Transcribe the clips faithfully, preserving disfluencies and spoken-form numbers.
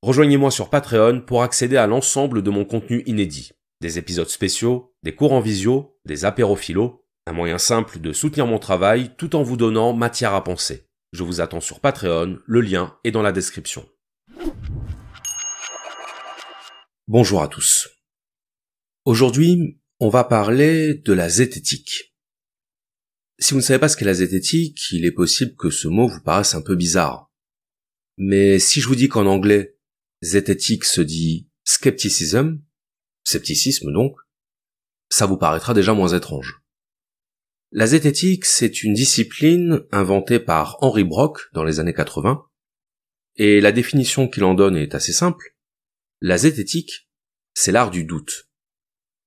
Rejoignez-moi sur Patreon pour accéder à l'ensemble de mon contenu inédit. Des épisodes spéciaux, des cours en visio, des apérophilos, un moyen simple de soutenir mon travail tout en vous donnant matière à penser. Je vous attends sur Patreon, le lien est dans la description. Bonjour à tous. Aujourd'hui, on va parler de la zététique. Si vous ne savez pas ce qu'est la zététique, il est possible que ce mot vous paraisse un peu bizarre. Mais si je vous dis qu'en anglais, zététique se dit skepticism, scepticisme donc, ça vous paraîtra déjà moins étrange. La zététique, c'est une discipline inventée par Henri Broch dans les années quatre-vingt, et la définition qu'il en donne est assez simple. La zététique, c'est l'art du doute,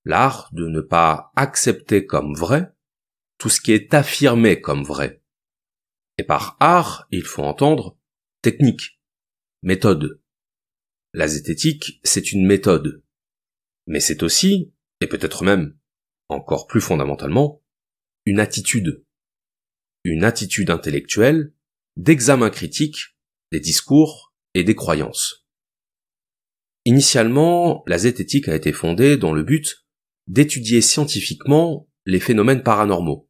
l'art de ne pas accepter comme vrai tout ce qui est affirmé comme vrai. Et par art, il faut entendre technique, méthode. La zététique, c'est une méthode, mais c'est aussi, et peut-être même, encore plus fondamentalement, une attitude, une attitude intellectuelle d'examen critique des discours et des croyances. Initialement, la zététique a été fondée dans le but d'étudier scientifiquement les phénomènes paranormaux.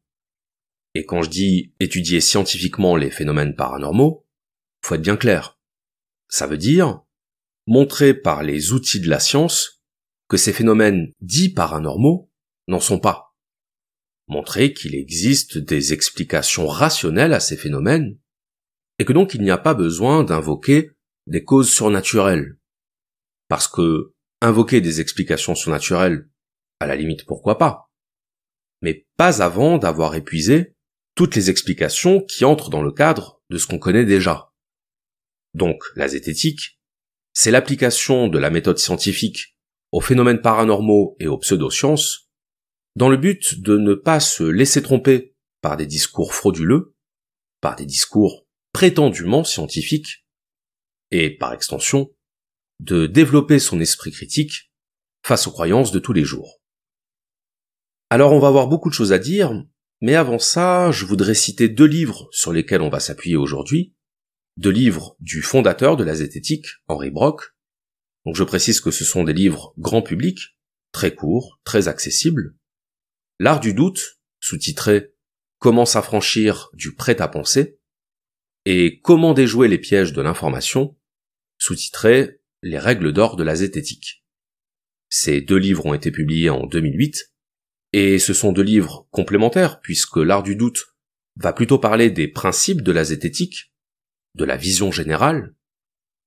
Et quand je dis étudier scientifiquement les phénomènes paranormaux, faut être bien clair. Ça veut dire montrer par les outils de la science que ces phénomènes dits paranormaux n'en sont pas. Montrer qu'il existe des explications rationnelles à ces phénomènes, et que donc il n'y a pas besoin d'invoquer des causes surnaturelles. Parce que invoquer des explications surnaturelles, à la limite pourquoi pas, mais pas avant d'avoir épuisé toutes les explications qui entrent dans le cadre de ce qu'on connaît déjà. Donc la zététique, c'est l'application de la méthode scientifique aux phénomènes paranormaux et aux pseudosciences, dans le but de ne pas se laisser tromper par des discours frauduleux, par des discours prétendument scientifiques, et par extension, de développer son esprit critique face aux croyances de tous les jours. Alors on va avoir beaucoup de choses à dire, mais avant ça, je voudrais citer deux livres sur lesquels on va s'appuyer aujourd'hui, deux livres du fondateur de la zététique, Henri Broch. Donc je précise que ce sont des livres grand public, très courts, très accessibles. L'art du doute, sous-titré « Comment s'affranchir du prêt-à-penser » et « Comment déjouer les pièges de l'information », sous-titré « Les règles d'or de la zététique ». Ces deux livres ont été publiés en deux mille huit, et ce sont deux livres complémentaires puisque l'art du doute va plutôt parler des principes de la zététique, de la vision générale,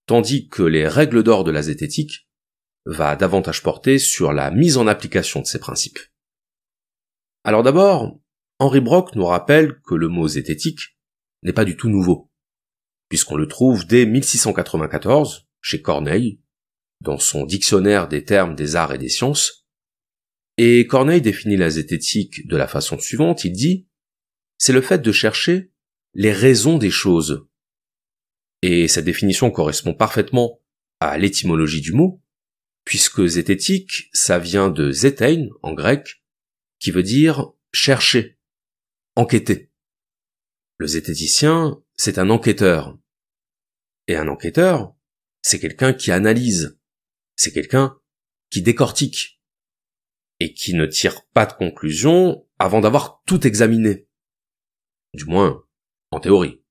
tandis que les règles d'or de la zététique va davantage porter sur la mise en application de ces principes. Alors d'abord, Henri Broch nous rappelle que le mot zététique n'est pas du tout nouveau, puisqu'on le trouve dès mille six cent quatre-vingt-quatorze, chez Corneille, dans son dictionnaire des termes des arts et des sciences, et Corneille définit la zététique de la façon suivante, il dit « c'est le fait de chercher les raisons des choses ». Et cette définition correspond parfaitement à l'étymologie du mot, puisque zététique, ça vient de zétein, en grec, qui veut dire chercher, enquêter. Le zététicien, c'est un enquêteur. Et un enquêteur, c'est quelqu'un qui analyse, c'est quelqu'un qui décortique, et qui ne tire pas de conclusion avant d'avoir tout examiné. Du moins, en théorie.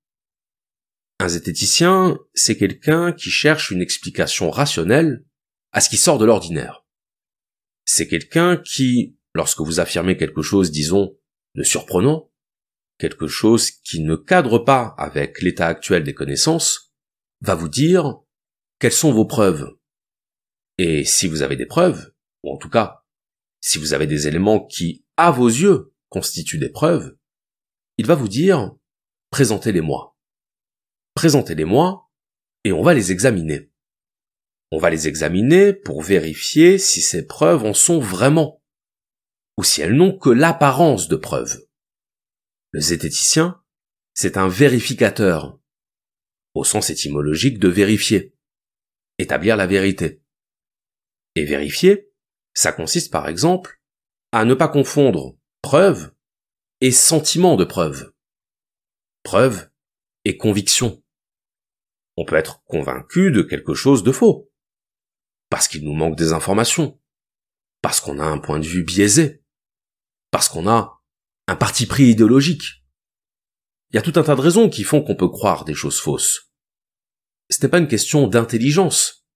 Un zététicien, c'est quelqu'un qui cherche une explication rationnelle à ce qui sort de l'ordinaire. C'est quelqu'un qui, lorsque vous affirmez quelque chose, disons, de surprenant, quelque chose qui ne cadre pas avec l'état actuel des connaissances, va vous dire quelles sont vos preuves. Et si vous avez des preuves, ou en tout cas, si vous avez des éléments qui, à vos yeux, constituent des preuves, il va vous dire présentez-les-moi. Présentez-les-moi et on va les examiner. On va les examiner pour vérifier si ces preuves en sont vraiment, ou si elles n'ont que l'apparence de preuve. Le zététicien, c'est un vérificateur, au sens étymologique de vérifier, établir la vérité. Et vérifier, ça consiste par exemple à ne pas confondre preuve et sentiment de preuve, preuve et conviction. on peut être convaincu de quelque chose de faux, parce qu'il nous manque des informations, parce qu'on a un point de vue biaisé, parce qu'on a un parti pris idéologique. Il y a tout un tas de raisons qui font qu'on peut croire des choses fausses. Ce n'est pas une question d'intelligence,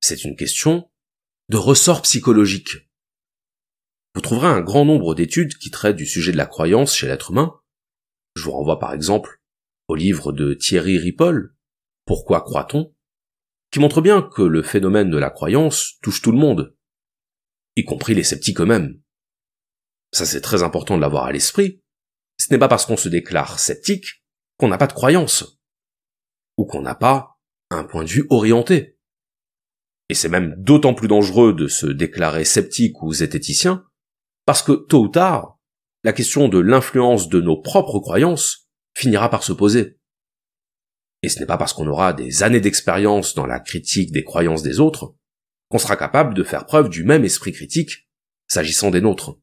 c'est une question de ressort psychologique. Vous trouverez un grand nombre d'études qui traitent du sujet de la croyance chez l'être humain. Je vous renvoie par exemple au livre de Thierry Ripoll, « Pourquoi croit-on ?», qui montre bien que le phénomène de la croyance touche tout le monde, y compris les sceptiques eux-mêmes. Ça c'est très important de l'avoir à l'esprit, ce n'est pas parce qu'on se déclare sceptique qu'on n'a pas de croyance, ou qu'on n'a pas un point de vue orienté. Et c'est même d'autant plus dangereux de se déclarer sceptique ou zététicien, parce que tôt ou tard, la question de l'influence de nos propres croyances finira par se poser. Et ce n'est pas parce qu'on aura des années d'expérience dans la critique des croyances des autres qu'on sera capable de faire preuve du même esprit critique s'agissant des nôtres.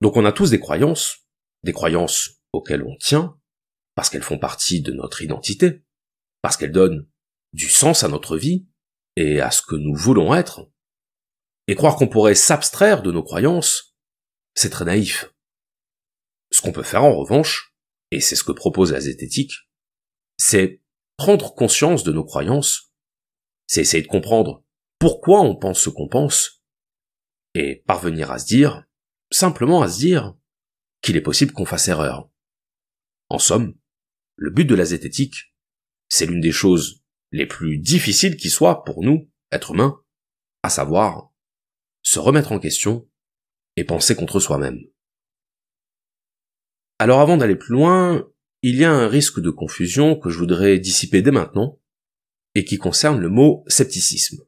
Donc on a tous des croyances, des croyances auxquelles on tient, parce qu'elles font partie de notre identité, parce qu'elles donnent du sens à notre vie et à ce que nous voulons être. Et croire qu'on pourrait s'abstraire de nos croyances, c'est très naïf. Ce qu'on peut faire en revanche, et c'est ce que propose la zététique, c'est prendre conscience de nos croyances, c'est essayer de comprendre pourquoi on pense ce qu'on pense, et parvenir à se dire, simplement à se dire, qu'il est possible qu'on fasse erreur. En somme, le but de la zététique, c'est l'une des choses les plus difficiles qui soient pour nous, êtres humains, à savoir se remettre en question et penser contre soi-même. Alors avant d'aller plus loin, il y a un risque de confusion que je voudrais dissiper dès maintenant, et qui concerne le mot scepticisme.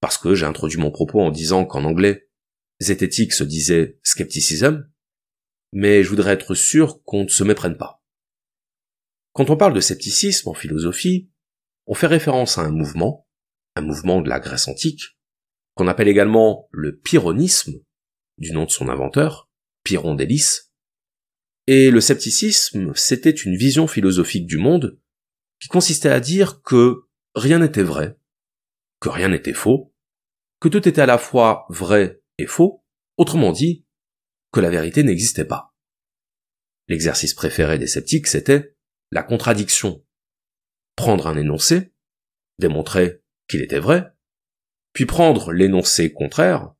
Parce que j'ai introduit mon propos en disant qu'en anglais, zététique se disait skepticism, mais je voudrais être sûr qu'on ne se méprenne pas. Quand on parle de scepticisme en philosophie, on fait référence à un mouvement, un mouvement de la Grèce antique, qu'on appelle également le pyrrhonisme, du nom de son inventeur, Pyrrhon d'Elis. Et le scepticisme, c'était une vision philosophique du monde qui consistait à dire que rien n'était vrai, que rien n'était faux, que tout était à la fois vrai et faux, autrement dit, que la vérité n'existait pas. L'exercice préféré des sceptiques, c'était la contradiction. Prendre un énoncé, démontrer qu'il était vrai, puis prendre l'énoncé contraire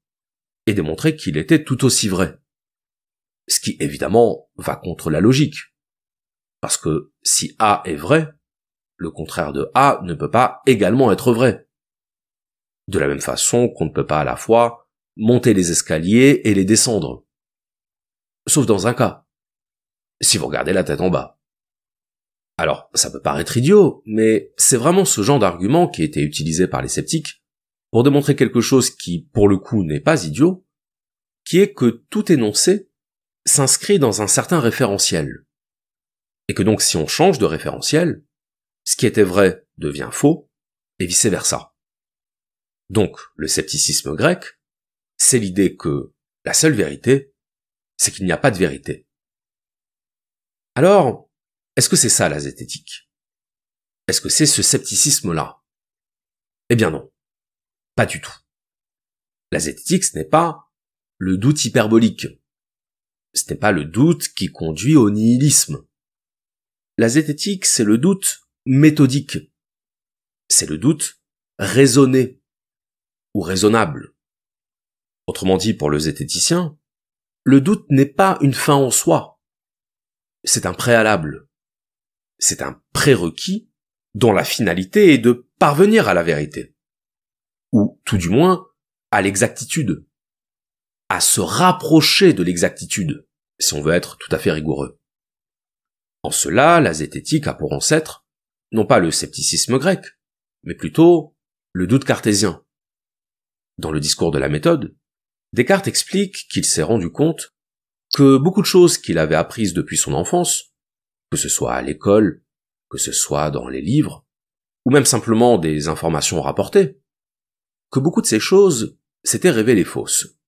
et démontrer qu'il était tout aussi vrai. Ce qui, évidemment, va contre la logique. Parce que si A est vrai, le contraire de A ne peut pas également être vrai. De la même façon qu'on ne peut pas à la fois monter les escaliers et les descendre. Sauf dans un cas. Si vous regardez la tête en bas. Alors, ça peut paraître idiot, mais c'est vraiment ce genre d'argument qui était utilisé par les sceptiques pour démontrer quelque chose qui, pour le coup, n'est pas idiot, qui est que tout énoncé s'inscrit dans un certain référentiel. Et que donc si on change de référentiel, ce qui était vrai devient faux, et vice-versa. Donc, le scepticisme grec, c'est l'idée que la seule vérité, c'est qu'il n'y a pas de vérité. Alors, est-ce que c'est ça la zététique? Est-ce que c'est ce scepticisme-là? Eh bien non, pas du tout. La zététique, ce n'est pas le doute hyperbolique. Ce n'est pas le doute qui conduit au nihilisme. La zététique, c'est le doute méthodique. C'est le doute raisonné ou raisonnable. Autrement dit, pour le zététicien, le doute n'est pas une fin en soi. C'est un préalable. C'est un prérequis dont la finalité est de parvenir à la vérité. Ou, tout du moins, à l'exactitude. À se rapprocher de l'exactitude, si on veut être tout à fait rigoureux. En cela, la zététique a pour ancêtre, non pas le scepticisme grec, mais plutôt le doute cartésien. Dans le discours de la méthode, Descartes explique qu'il s'est rendu compte que beaucoup de choses qu'il avait apprises depuis son enfance, que ce soit à l'école, que ce soit dans les livres, ou même simplement des informations rapportées, que beaucoup de ces choses s'étaient révélées fausses.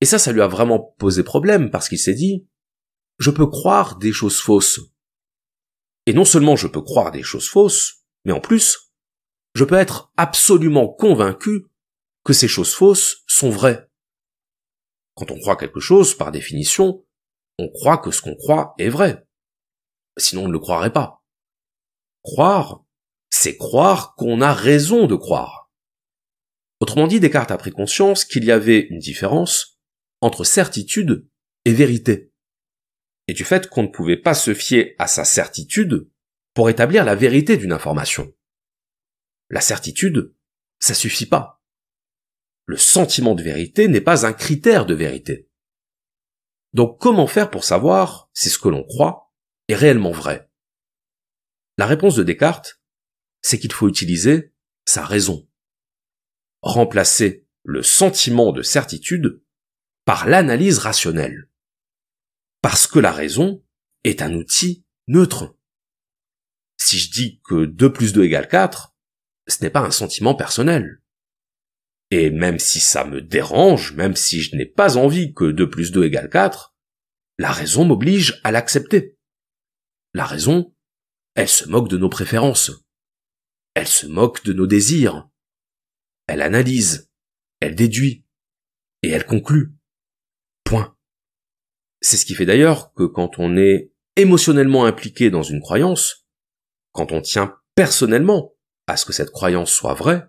Et ça, ça lui a vraiment posé problème parce qu'il s'est dit « Je peux croire des choses fausses. Et non seulement je peux croire des choses fausses, mais en plus, je peux être absolument convaincu que ces choses fausses sont vraies. Quand on croit quelque chose, par définition, on croit que ce qu'on croit est vrai. Sinon on ne le croirait pas. Croire, c'est croire qu'on a raison de croire. Autrement dit, Descartes a pris conscience qu'il y avait une différence entre certitude et vérité, et du fait qu'on ne pouvait pas se fier à sa certitude pour établir la vérité d'une information. La certitude, ça suffit pas. Le sentiment de vérité n'est pas un critère de vérité. Donc comment faire pour savoir si ce que l'on croit est réellement vrai? La réponse de Descartes, c'est qu'il faut utiliser sa raison. Remplacer le sentiment de certitude par l'analyse rationnelle. Parce que la raison est un outil neutre. Si je dis que deux plus deux égale quatre, ce n'est pas un sentiment personnel. Et même si ça me dérange, même si je n'ai pas envie que deux plus deux égale quatre, la raison m'oblige à l'accepter. La raison, elle se moque de nos préférences. Elle se moque de nos désirs. Elle analyse, elle déduit, et elle conclut. Point. C'est ce qui fait d'ailleurs que quand on est émotionnellement impliqué dans une croyance, quand on tient personnellement à ce que cette croyance soit vraie,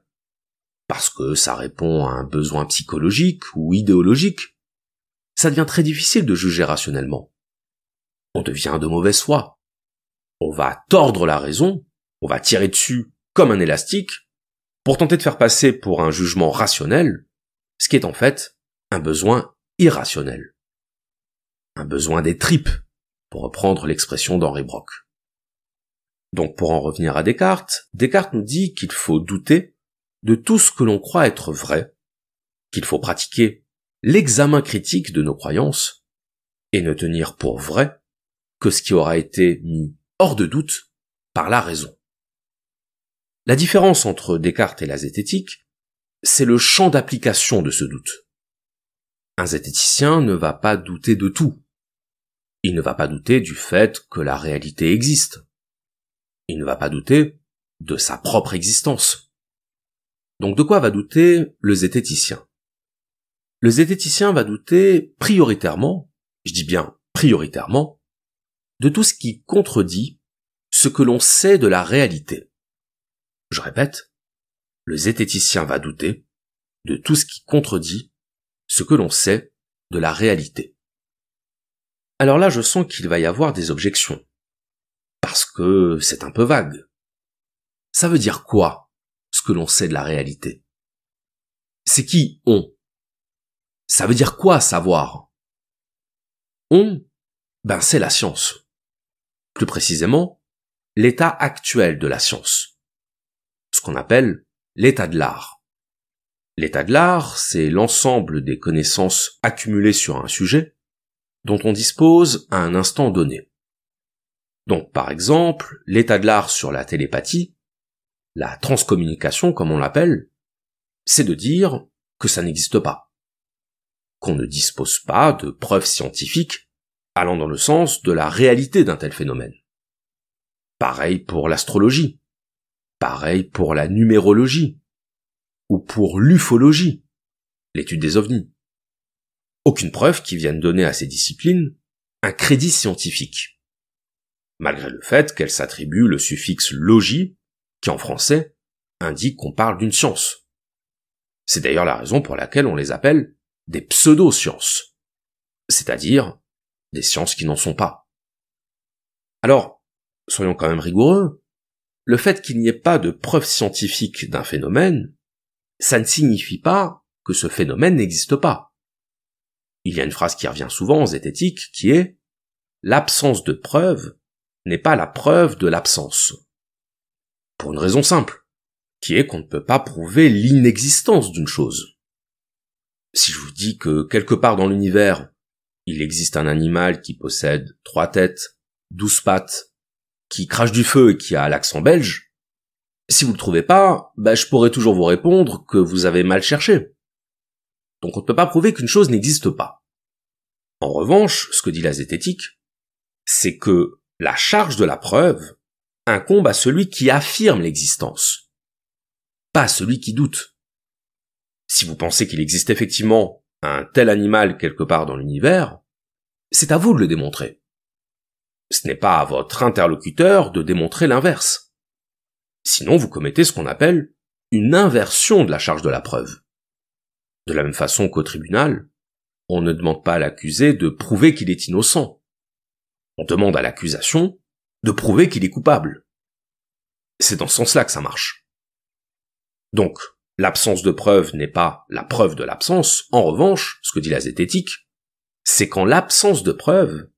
parce que ça répond à un besoin psychologique ou idéologique, ça devient très difficile de juger rationnellement. On devient de mauvaise foi. On va tordre la raison, on va tirer dessus comme un élastique, pour tenter de faire passer pour un jugement rationnel, ce qui est en fait un besoin irrationnel. Un besoin des tripes, pour reprendre l'expression d'Henri Broch. Donc pour en revenir à Descartes, Descartes nous dit qu'il faut douter de tout ce que l'on croit être vrai, qu'il faut pratiquer l'examen critique de nos croyances, et ne tenir pour vrai que ce qui aura été mis hors de doute par la raison. La différence entre Descartes et la zététique, c'est le champ d'application de ce doute. Un zététicien ne va pas douter de tout. Il ne va pas douter du fait que la réalité existe. Il ne va pas douter de sa propre existence. Donc de quoi va douter le zététicien? Le zététicien va douter prioritairement, je dis bien prioritairement, de tout ce qui contredit ce que l'on sait de la réalité. Je répète, le zététicien va douter de tout ce qui contredit ce que l'on sait de la réalité. Alors là, je sens qu'il va y avoir des objections. Parce que c'est un peu vague. Ça veut dire quoi, ce que l'on sait de la réalité? C'est qui « on » ? Ça veut dire quoi, savoir ? « On », ben c'est la science. Plus précisément, l'état actuel de la science. Ce qu'on appelle l'état de l'art. L'état de l'art, c'est l'ensemble des connaissances accumulées sur un sujet dont on dispose à un instant donné. Donc par exemple, l'état de l'art sur la télépathie, la transcommunication comme on l'appelle, c'est de dire que ça n'existe pas, qu'on ne dispose pas de preuves scientifiques allant dans le sens de la réalité d'un tel phénomène. Pareil pour l'astrologie, pareil pour la numérologie, ou pour l'ufologie, l'étude des ovnis. Aucune preuve qui vienne donner à ces disciplines un crédit scientifique, malgré le fait qu'elles s'attribuent le suffixe « logie » qui en français indique qu'on parle d'une science. C'est d'ailleurs la raison pour laquelle on les appelle des pseudo-sciences, c'est-à-dire des sciences qui n'en sont pas. Alors, soyons quand même rigoureux, le fait qu'il n'y ait pas de preuve scientifique d'un phénomène, ça ne signifie pas que ce phénomène n'existe pas. Il y a une phrase qui revient souvent en zététique qui est « l'absence de preuve n'est pas la preuve de l'absence ». Pour une raison simple, qui est qu'on ne peut pas prouver l'inexistence d'une chose. Si je vous dis que quelque part dans l'univers, il existe un animal qui possède trois têtes, douze pattes, qui crache du feu et qui a l'accent belge, si vous le trouvez pas, bah je pourrais toujours vous répondre que vous avez mal cherché. Donc on ne peut pas prouver qu'une chose n'existe pas. En revanche, ce que dit la zététique, c'est que la charge de la preuve incombe à celui qui affirme l'existence, pas à celui qui doute. Si vous pensez qu'il existe effectivement un tel animal quelque part dans l'univers, c'est à vous de le démontrer. Ce n'est pas à votre interlocuteur de démontrer l'inverse. Sinon, vous commettez ce qu'on appelle une inversion de la charge de la preuve. De la même façon qu'au tribunal, on ne demande pas à l'accusé de prouver qu'il est innocent. On demande à l'accusation de prouver qu'il est coupable. C'est dans ce sens-là que ça marche. Donc, l'absence de preuve n'est pas la preuve de l'absence. En revanche, ce que dit la zététique, c'est qu'en l'absence de preuve,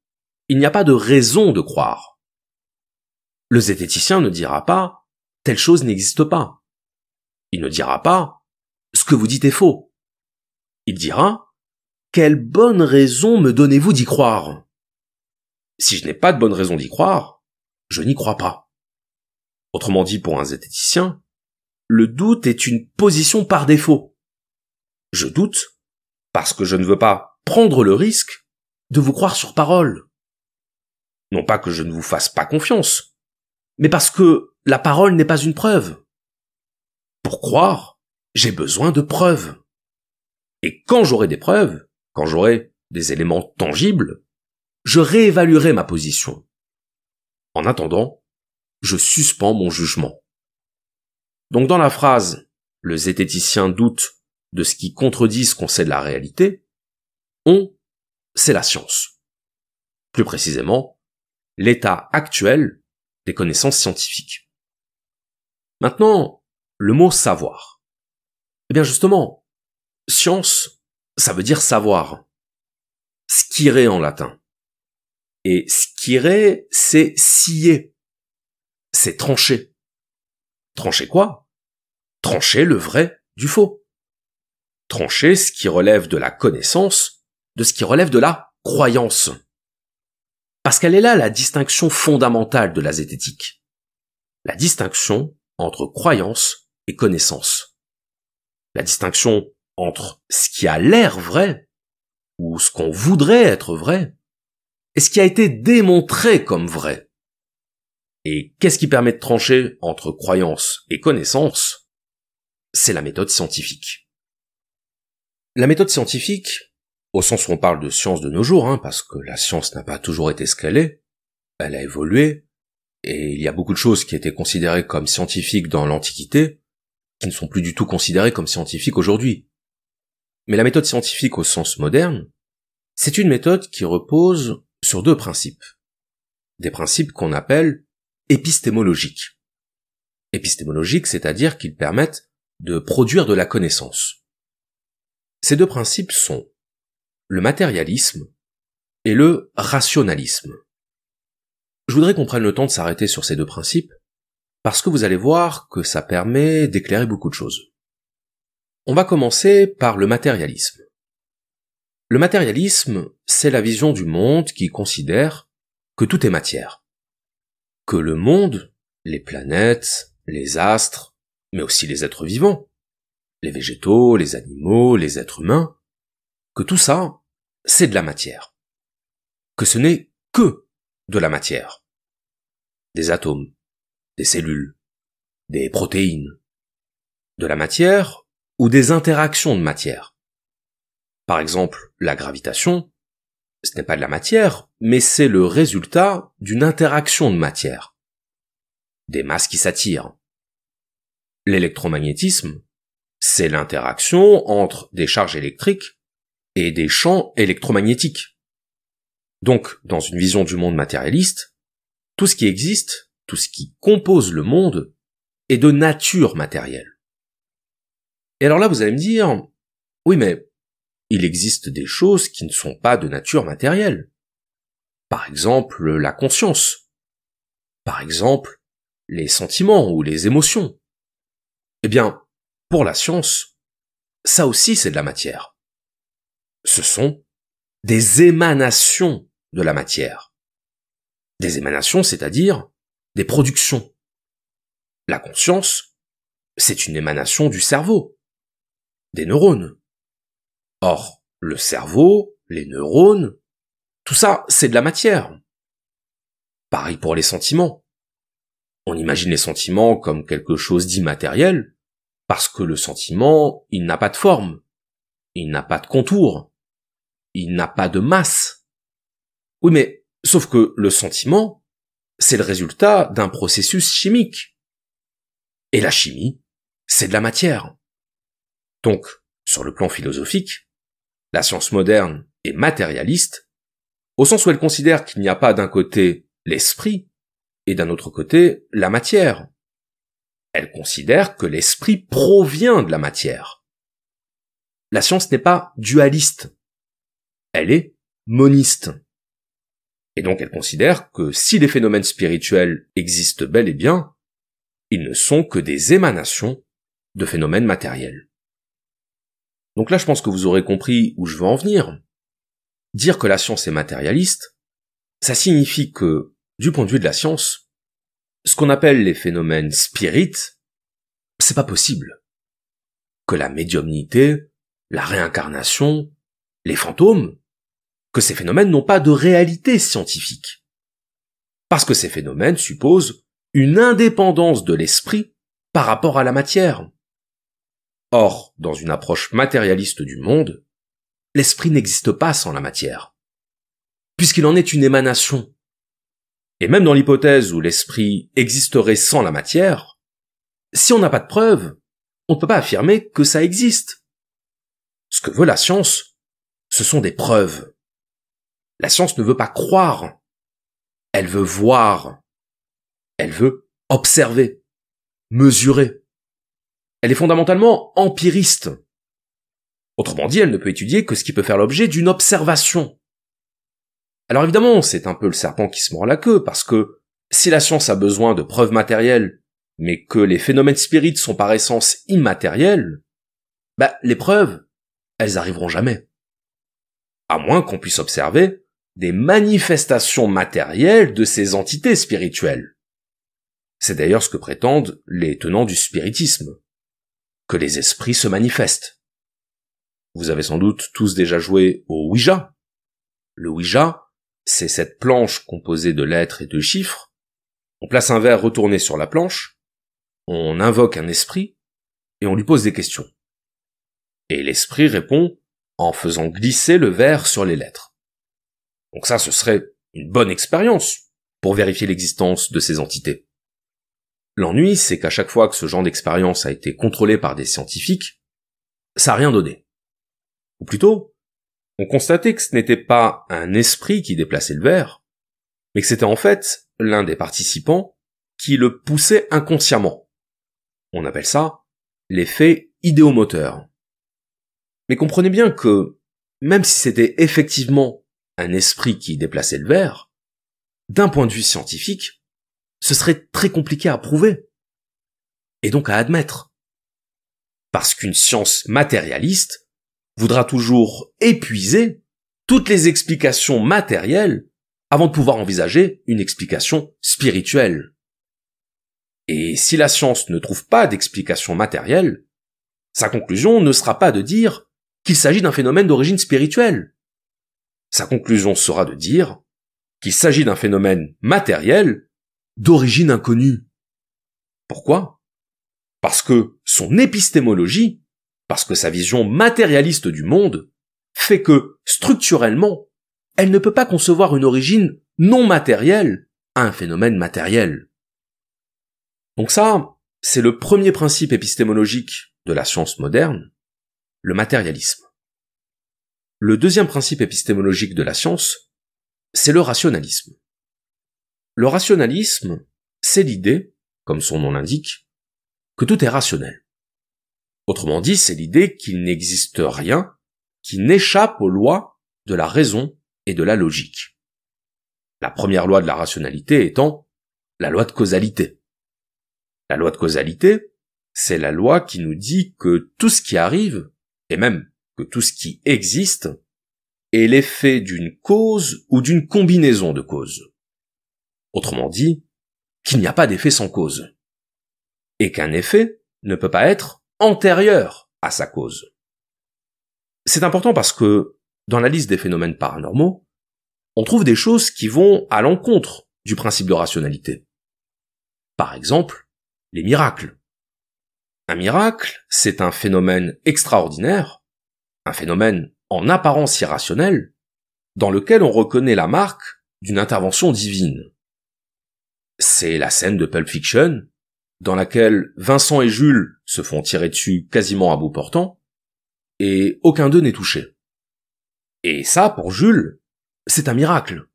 il n'y a pas de raison de croire. Le zététicien ne dira pas « telle chose n'existe pas ». Il ne dira pas « ce que vous dites est faux ». Il dira « quelle bonne raison me donnez-vous d'y croire ?» Si je n'ai pas de bonne raison d'y croire, je n'y crois pas. Autrement dit, pour un zététicien, le doute est une position par défaut. Je doute parce que je ne veux pas prendre le risque de vous croire sur parole. Non pas que je ne vous fasse pas confiance, mais parce que la parole n'est pas une preuve. Pour croire, j'ai besoin de preuves. Et quand j'aurai des preuves, quand j'aurai des éléments tangibles, je réévaluerai ma position. En attendant, je suspends mon jugement. Donc dans la phrase « le zététicien doute de ce qui contredit ce qu'on sait de la réalité », on, c'est la science. Plus précisément, l'état actuel des connaissances scientifiques. Maintenant, le mot « savoir ». Eh bien justement, « science », ça veut dire « savoir ». « Scire » en latin. Et scire, c'est scier, c'est trancher. Trancher quoi? Trancher le vrai du faux. Trancher ce qui relève de la connaissance, de ce qui relève de la croyance. Parce qu'elle est là la distinction fondamentale de la zététique. La distinction entre croyance et connaissance. La distinction entre ce qui a l'air vrai, ou ce qu'on voudrait être vrai, et ce qui a été démontré comme vrai. Et qu'est-ce qui permet de trancher entre croyance et connaissance? C'est la méthode scientifique. La méthode scientifique, au sens où on parle de science de nos jours, hein, parce que la science n'a pas toujours été ce qu'elle est, elle a évolué, et il y a beaucoup de choses qui étaient considérées comme scientifiques dans l'Antiquité, qui ne sont plus du tout considérées comme scientifiques aujourd'hui. Mais la méthode scientifique au sens moderne, c'est une méthode qui repose sur deux principes. Des principes qu'on appelle épistémologiques. Épistémologiques, c'est-à-dire qu'ils permettent de produire de la connaissance. Ces deux principes sont le matérialisme et le rationalisme. Je voudrais qu'on prenne le temps de s'arrêter sur ces deux principes, parce que vous allez voir que ça permet d'éclairer beaucoup de choses. On va commencer par le matérialisme. Le matérialisme, c'est la vision du monde qui considère que tout est matière. Que le monde, les planètes, les astres, mais aussi les êtres vivants, les végétaux, les animaux, les êtres humains, que tout ça, c'est de la matière. Que ce n'est que de la matière. Des atomes, des cellules, des protéines. De la matière ou des interactions de matière. Par exemple, la gravitation, ce n'est pas de la matière, mais c'est le résultat d'une interaction de matière. Des masses qui s'attirent. L'électromagnétisme, c'est l'interaction entre des charges électriques et des champs électromagnétiques. Donc, dans une vision du monde matérialiste, tout ce qui existe, tout ce qui compose le monde, est de nature matérielle. Et alors là, vous allez me dire, oui, mais il existe des choses qui ne sont pas de nature matérielle. Par exemple, la conscience. Par exemple, les sentiments ou les émotions. Eh bien, pour la science, ça aussi c'est de la matière. Ce sont des émanations de la matière. Des émanations, c'est-à-dire des productions. La conscience, c'est une émanation du cerveau, des neurones. Or, le cerveau, les neurones, tout ça, c'est de la matière. Pareil pour les sentiments. On imagine les sentiments comme quelque chose d'immatériel, parce que le sentiment, il n'a pas de forme, il n'a pas de contour, il n'a pas de masse. Oui, mais sauf que le sentiment, c'est le résultat d'un processus chimique. Et la chimie, c'est de la matière. Donc, sur le plan philosophique, la science moderne est matérialiste, au sens où elle considère qu'il n'y a pas d'un côté l'esprit, et d'un autre côté la matière. Elle considère que l'esprit provient de la matière. La science n'est pas dualiste, elle est moniste. Et donc elle considère que si les phénomènes spirituels existent bel et bien, ils ne sont que des émanations de phénomènes matériels. Donc là, je pense que vous aurez compris où je veux en venir. Dire que la science est matérialiste, ça signifie que, du point de vue de la science, ce qu'on appelle les phénomènes spirites, c'est pas possible. Que la médiumnité, la réincarnation, les fantômes, que ces phénomènes n'ont pas de réalité scientifique. Parce que ces phénomènes supposent une indépendance de l'esprit par rapport à la matière. Or, dans une approche matérialiste du monde, l'esprit n'existe pas sans la matière, puisqu'il en est une émanation. Et même dans l'hypothèse où l'esprit existerait sans la matière, si on n'a pas de preuves, on ne peut pas affirmer que ça existe. Ce que veut la science, ce sont des preuves. La science ne veut pas croire, elle veut voir, elle veut observer, mesurer. Elle est fondamentalement empiriste. Autrement dit, elle ne peut étudier que ce qui peut faire l'objet d'une observation. Alors évidemment, c'est un peu le serpent qui se mord la queue, parce que si la science a besoin de preuves matérielles, mais que les phénomènes spirites sont par essence immatériels, bah les preuves, elles arriveront jamais. À moins qu'on puisse observer des manifestations matérielles de ces entités spirituelles. C'est d'ailleurs ce que prétendent les tenants du spiritisme, que les esprits se manifestent. Vous avez sans doute tous déjà joué au Ouija. Le Ouija, c'est cette planche composée de lettres et de chiffres. On place un verre retourné sur la planche, on invoque un esprit, et on lui pose des questions. Et l'esprit répond en faisant glisser le verre sur les lettres. Donc ça, ce serait une bonne expérience pour vérifier l'existence de ces entités. L'ennui, c'est qu'à chaque fois que ce genre d'expérience a été contrôlée par des scientifiques, ça n'a rien donné. Ou plutôt, on constatait que ce n'était pas un esprit qui déplaçait le verre, mais que c'était en fait l'un des participants qui le poussait inconsciemment. On appelle ça l'effet idéomoteur. Mais comprenez bien que, même si c'était effectivement un esprit qui déplaçait le verre, d'un point de vue scientifique, ce serait très compliqué à prouver, et donc à admettre. Parce qu'une science matérialiste voudra toujours épuiser toutes les explications matérielles avant de pouvoir envisager une explication spirituelle. Et si la science ne trouve pas d'explication matérielle, sa conclusion ne sera pas de dire qu'il s'agit d'un phénomène d'origine spirituelle. Sa conclusion sera de dire qu'il s'agit d'un phénomène matériel d'origine inconnue. Pourquoi ? Parce que son épistémologie, parce que sa vision matérialiste du monde fait que, structurellement, elle ne peut pas concevoir une origine non matérielle à un phénomène matériel. Donc ça, c'est le premier principe épistémologique de la science moderne, le matérialisme. Le deuxième principe épistémologique de la science, c'est le rationalisme. Le rationalisme, c'est l'idée, comme son nom l'indique, que tout est rationnel. Autrement dit, c'est l'idée qu'il n'existe rien qui n'échappe aux lois de la raison et de la logique. La première loi de la rationalité étant la loi de causalité. La loi de causalité, c'est la loi qui nous dit que tout ce qui arrive, et même que tout ce qui existe, est l'effet d'une cause ou d'une combinaison de causes. Autrement dit, qu'il n'y a pas d'effet sans cause. Et qu'un effet ne peut pas être antérieure à sa cause. C'est important parce que, dans la liste des phénomènes paranormaux, on trouve des choses qui vont à l'encontre du principe de rationalité. Par exemple, les miracles. Un miracle, c'est un phénomène extraordinaire, un phénomène en apparence irrationnel, dans lequel on reconnaît la marque d'une intervention divine. C'est la scène de Pulp Fiction, dans laquelle Vincent et Jules se font tirer dessus quasiment à bout portant, et aucun d'eux n'est touché. Et ça, pour Jules, c'est un miracle.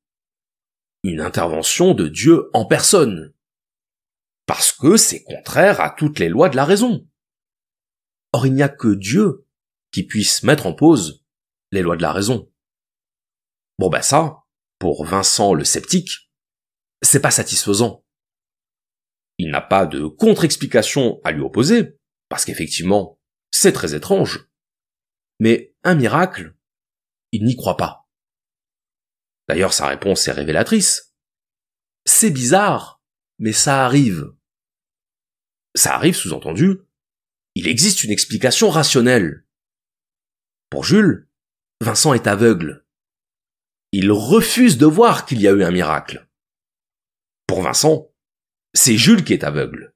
Une intervention de Dieu en personne. Parce que c'est contraire à toutes les lois de la raison. Or, il n'y a que Dieu qui puisse mettre en pause les lois de la raison. Bon ben ça, pour Vincent le sceptique, c'est pas satisfaisant. Il n'a pas de contre-explication à lui opposer, parce qu'effectivement, c'est très étrange. Mais un miracle, il n'y croit pas. D'ailleurs, sa réponse est révélatrice. C'est bizarre, mais ça arrive. Ça arrive, sous-entendu, il existe une explication rationnelle. Pour Jules, Vincent est aveugle. Il refuse de voir qu'il y a eu un miracle. Pour Vincent, c'est Jules qui est aveugle,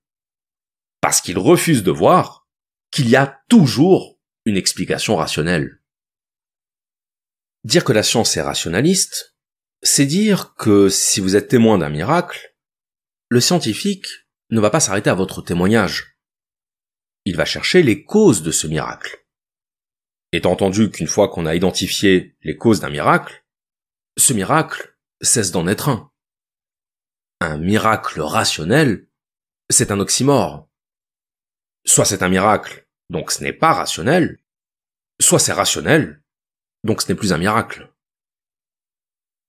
parce qu'il refuse de voir qu'il y a toujours une explication rationnelle. Dire que la science est rationaliste, c'est dire que si vous êtes témoin d'un miracle, le scientifique ne va pas s'arrêter à votre témoignage. Il va chercher les causes de ce miracle. Étant entendu qu'une fois qu'on a identifié les causes d'un miracle, ce miracle cesse d'en être un. Un miracle rationnel, c'est un oxymore. Soit c'est un miracle, donc ce n'est pas rationnel, soit c'est rationnel, donc ce n'est plus un miracle.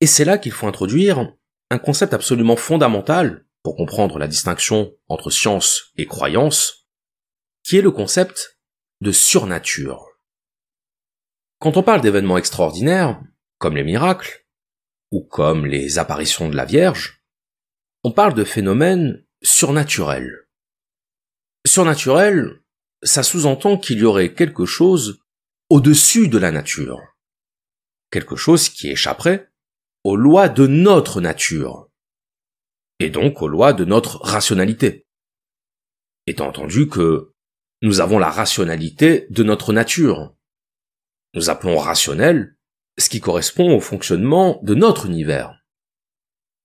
Et c'est là qu'il faut introduire un concept absolument fondamental pour comprendre la distinction entre science et croyance, qui est le concept de surnature. Quand on parle d'événements extraordinaires, comme les miracles, ou comme les apparitions de la Vierge, on parle de phénomènes surnaturels. Surnaturel, ça sous-entend qu'il y aurait quelque chose au-dessus de la nature. Quelque chose qui échapperait aux lois de notre nature. Et donc aux lois de notre rationalité. Étant entendu que nous avons la rationalité de notre nature. Nous appelons rationnel ce qui correspond au fonctionnement de notre univers.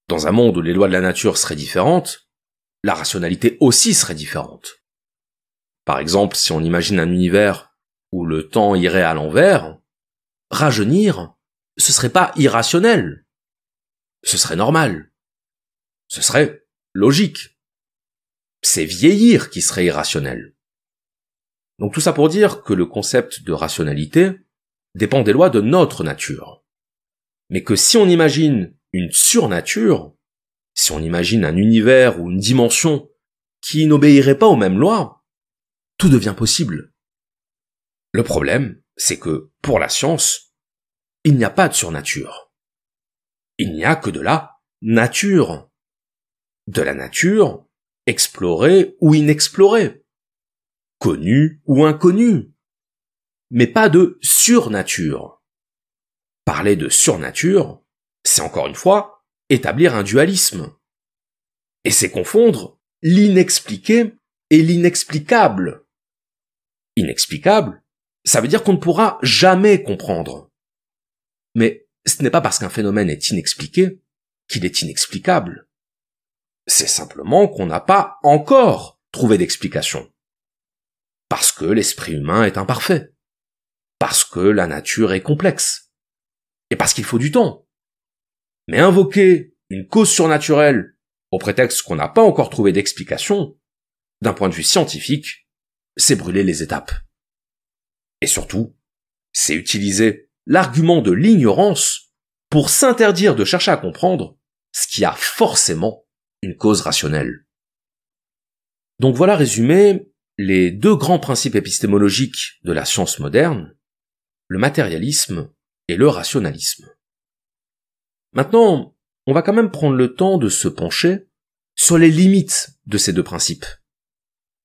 Dans un monde où les lois de la nature seraient différentes, la rationalité aussi serait différente. Par exemple, si on imagine un univers où le temps irait à l'envers, rajeunir, ce serait pas irrationnel. Ce serait normal. Ce serait logique. C'est vieillir qui serait irrationnel. Donc tout ça pour dire que le concept de rationalité dépend des lois de notre nature. Mais que si on imagine une surnature, si on imagine un univers ou une dimension qui n'obéirait pas aux mêmes lois, tout devient possible. Le problème, c'est que, pour la science, il n'y a pas de surnature. Il n'y a que de la nature. De la nature, explorée ou inexplorée, connue ou inconnue, mais pas de surnature. Parler de surnature, c'est encore une fois établir un dualisme. Et c'est confondre l'inexpliqué et l'inexplicable. Inexplicable, ça veut dire qu'on ne pourra jamais comprendre. Mais ce n'est pas parce qu'un phénomène est inexpliqué qu'il est inexplicable. C'est simplement qu'on n'a pas encore trouvé d'explication. Parce que l'esprit humain est imparfait. Parce que la nature est complexe. Et parce qu'il faut du temps. Mais invoquer une cause surnaturelle au prétexte qu'on n'a pas encore trouvé d'explication, d'un point de vue scientifique, c'est brûler les étapes. Et surtout, c'est utiliser l'argument de l'ignorance pour s'interdire de chercher à comprendre ce qui a forcément une cause rationnelle. Donc voilà résumé les deux grands principes épistémologiques de la science moderne, le matérialisme et le rationalisme. Maintenant, on va quand même prendre le temps de se pencher sur les limites de ces deux principes,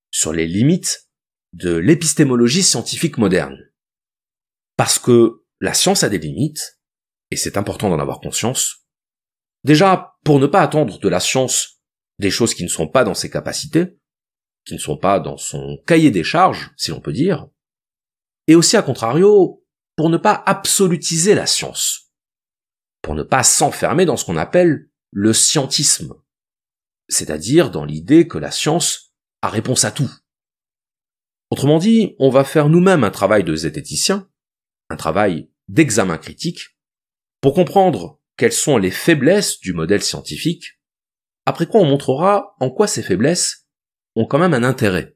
sur les limites de l'épistémologie scientifique moderne. Parce que la science a des limites, et c'est important d'en avoir conscience, déjà pour ne pas attendre de la science des choses qui ne sont pas dans ses capacités, qui ne sont pas dans son cahier des charges, si l'on peut dire, et aussi, à contrario, pour ne pas absolutiser la science, pour ne pas s'enfermer dans ce qu'on appelle le scientisme, c'est-à-dire dans l'idée que la science a réponse à tout. Autrement dit, on va faire nous-mêmes un travail de zététicien, un travail d'examen critique, pour comprendre quelles sont les faiblesses du modèle scientifique, après quoi on montrera en quoi ces faiblesses ont quand même un intérêt.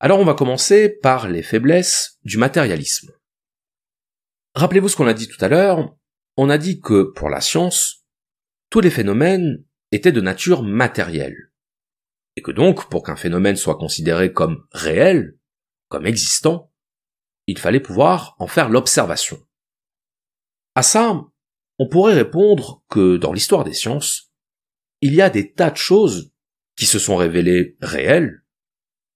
Alors on va commencer par les faiblesses du matérialisme. Rappelez-vous ce qu'on a dit tout à l'heure, on a dit que pour la science, tous les phénomènes étaient de nature matérielle, et que donc pour qu'un phénomène soit considéré comme réel, comme existant, il fallait pouvoir en faire l'observation. À ça, on pourrait répondre que dans l'histoire des sciences, il y a des tas de choses qui se sont révélées réelles,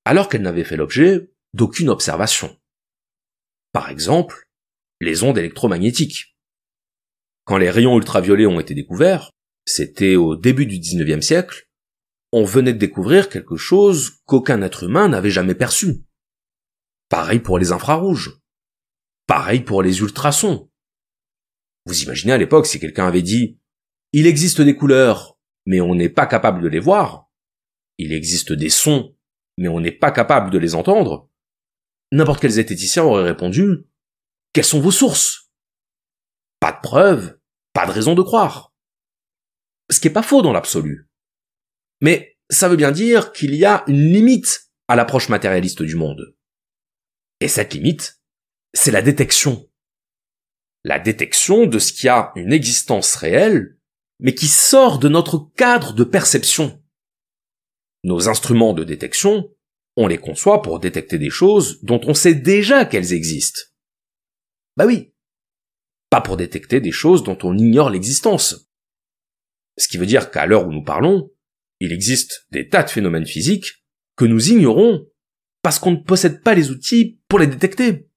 alors qu'elles n'avaient fait l'objet d'aucune observation. Par exemple, les ondes électromagnétiques. Quand les rayons ultraviolets ont été découverts, c'était au début du dix-neuvième siècle, on venait de découvrir quelque chose qu'aucun être humain n'avait jamais perçu. Pareil pour les infrarouges. Pareil pour les ultrasons. Vous imaginez à l'époque si quelqu'un avait dit « Il existe des couleurs, mais on n'est pas capable de les voir. Il existe des sons, mais on n'est pas capable de les entendre. » N'importe quel zététicien aurait répondu « Quelles sont vos sources ? » Pas de preuves, pas de raison de croire. Ce qui n'est pas faux dans l'absolu. Mais ça veut bien dire qu'il y a une limite à l'approche matérialiste du monde. Et cette limite, c'est la détection. La détection de ce qui a une existence réelle, mais qui sort de notre cadre de perception. Nos instruments de détection, on les conçoit pour détecter des choses dont on sait déjà qu'elles existent. Bah oui, pas pour détecter des choses dont on ignore l'existence. Ce qui veut dire qu'à l'heure où nous parlons, il existe des tas de phénomènes physiques que nous ignorons parce qu'on ne possède pas les outils pour les détecter.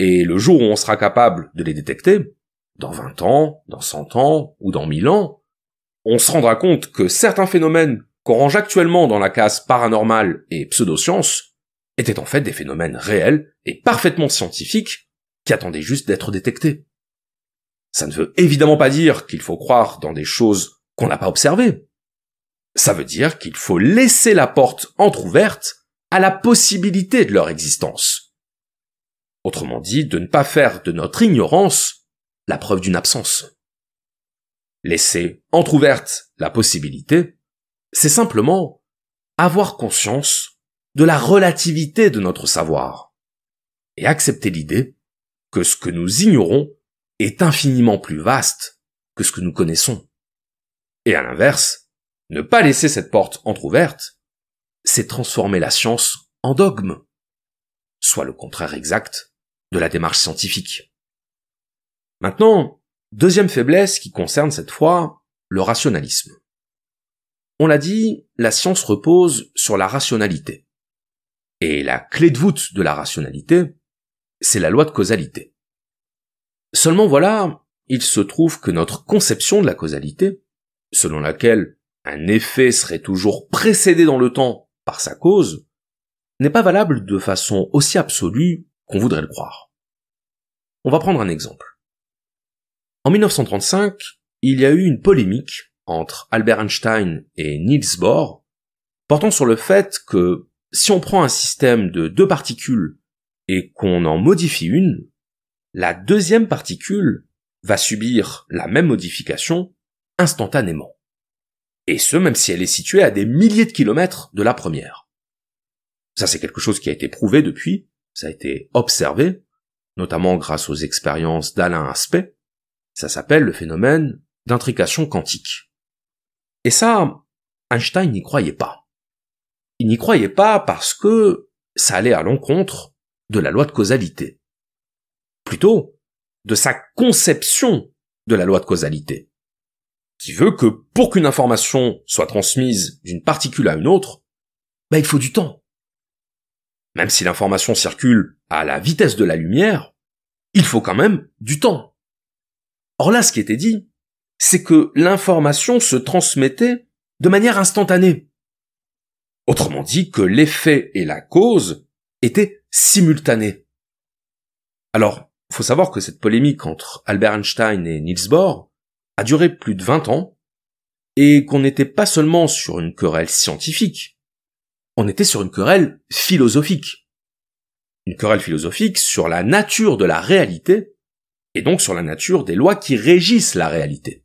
Et le jour où on sera capable de les détecter, dans vingt ans, dans cent ans ou dans mille ans, on se rendra compte que certains phénomènes qu'on range actuellement dans la case paranormale et pseudo-science étaient en fait des phénomènes réels et parfaitement scientifiques qui attendaient juste d'être détectés. Ça ne veut évidemment pas dire qu'il faut croire dans des choses qu'on n'a pas observées. Ça veut dire qu'il faut laisser la porte entrouverte à la possibilité de leur existence. Autrement dit, de ne pas faire de notre ignorance la preuve d'une absence. Laisser entrouverte la possibilité, c'est simplement avoir conscience de la relativité de notre savoir et accepter l'idée que ce que nous ignorons est infiniment plus vaste que ce que nous connaissons. Et à l'inverse, ne pas laisser cette porte entrouverte, c'est transformer la science en dogme, soit le contraire exact de la démarche scientifique. Maintenant, deuxième faiblesse qui concerne cette fois le rationalisme. On l'a dit, la science repose sur la rationalité. Et la clé de voûte de la rationalité, c'est la loi de causalité. Seulement voilà, il se trouve que notre conception de la causalité, selon laquelle un effet serait toujours précédé dans le temps par sa cause, n'est pas valable de façon aussi absolue qu'on voudrait le croire. On va prendre un exemple. En mille neuf cent trente-cinq, il y a eu une polémique entre Albert Einstein et Niels Bohr portant sur le fait que si on prend un système de deux particules et qu'on en modifie une, la deuxième particule va subir la même modification instantanément. Et ce, même si elle est située à des milliers de kilomètres de la première. Ça, c'est quelque chose qui a été prouvé depuis, ça a été observé, notamment grâce aux expériences d'Alain Aspect. Ça s'appelle le phénomène d'intrication quantique. Et ça, Einstein n'y croyait pas. Il n'y croyait pas parce que ça allait à l'encontre de la loi de causalité. Plutôt, de sa conception de la loi de causalité, qui veut que pour qu'une information soit transmise d'une particule à une autre, bah, il faut du temps. Même si l'information circule à la vitesse de la lumière, il faut quand même du temps. Or là, ce qui était dit, c'est que l'information se transmettait de manière instantanée. Autrement dit que l'effet et la cause étaient simultanés. Alors, faut savoir que cette polémique entre Albert Einstein et Niels Bohr a duré plus de vingt ans, et qu'on n'était pas seulement sur une querelle scientifique, on était sur une querelle philosophique. Une querelle philosophique sur la nature de la réalité, et donc sur la nature des lois qui régissent la réalité.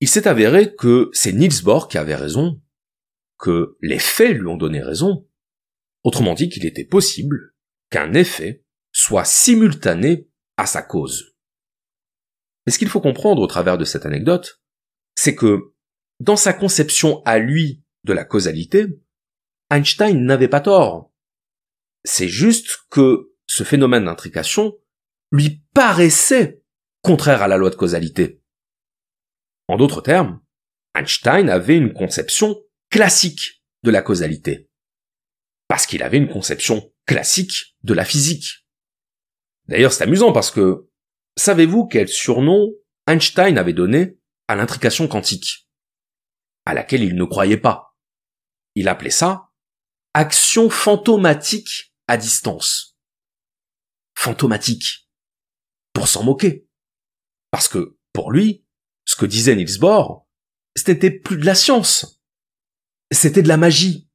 Il s'est avéré que c'est Niels Bohr qui avait raison, que les faits lui ont donné raison, autrement dit qu'il était possible qu'un effet soit simultané à sa cause. Mais ce qu'il faut comprendre au travers de cette anecdote, c'est que, dans sa conception à lui de la causalité, Einstein n'avait pas tort. C'est juste que ce phénomène d'intrication lui paraissait contraire à la loi de causalité. En d'autres termes, Einstein avait une conception classique de la causalité, parce qu'il avait une conception classique de la physique. D'ailleurs, c'est amusant parce que, savez-vous quel surnom Einstein avait donné à l'intrication quantique, à laquelle il ne croyait pas? Il appelait ça « action fantomatique à distance ». Fantomatique, pour s'en moquer. Parce que, pour lui, ce que disait Niels Bohr, ce n'était plus de la science, c'était de la magie,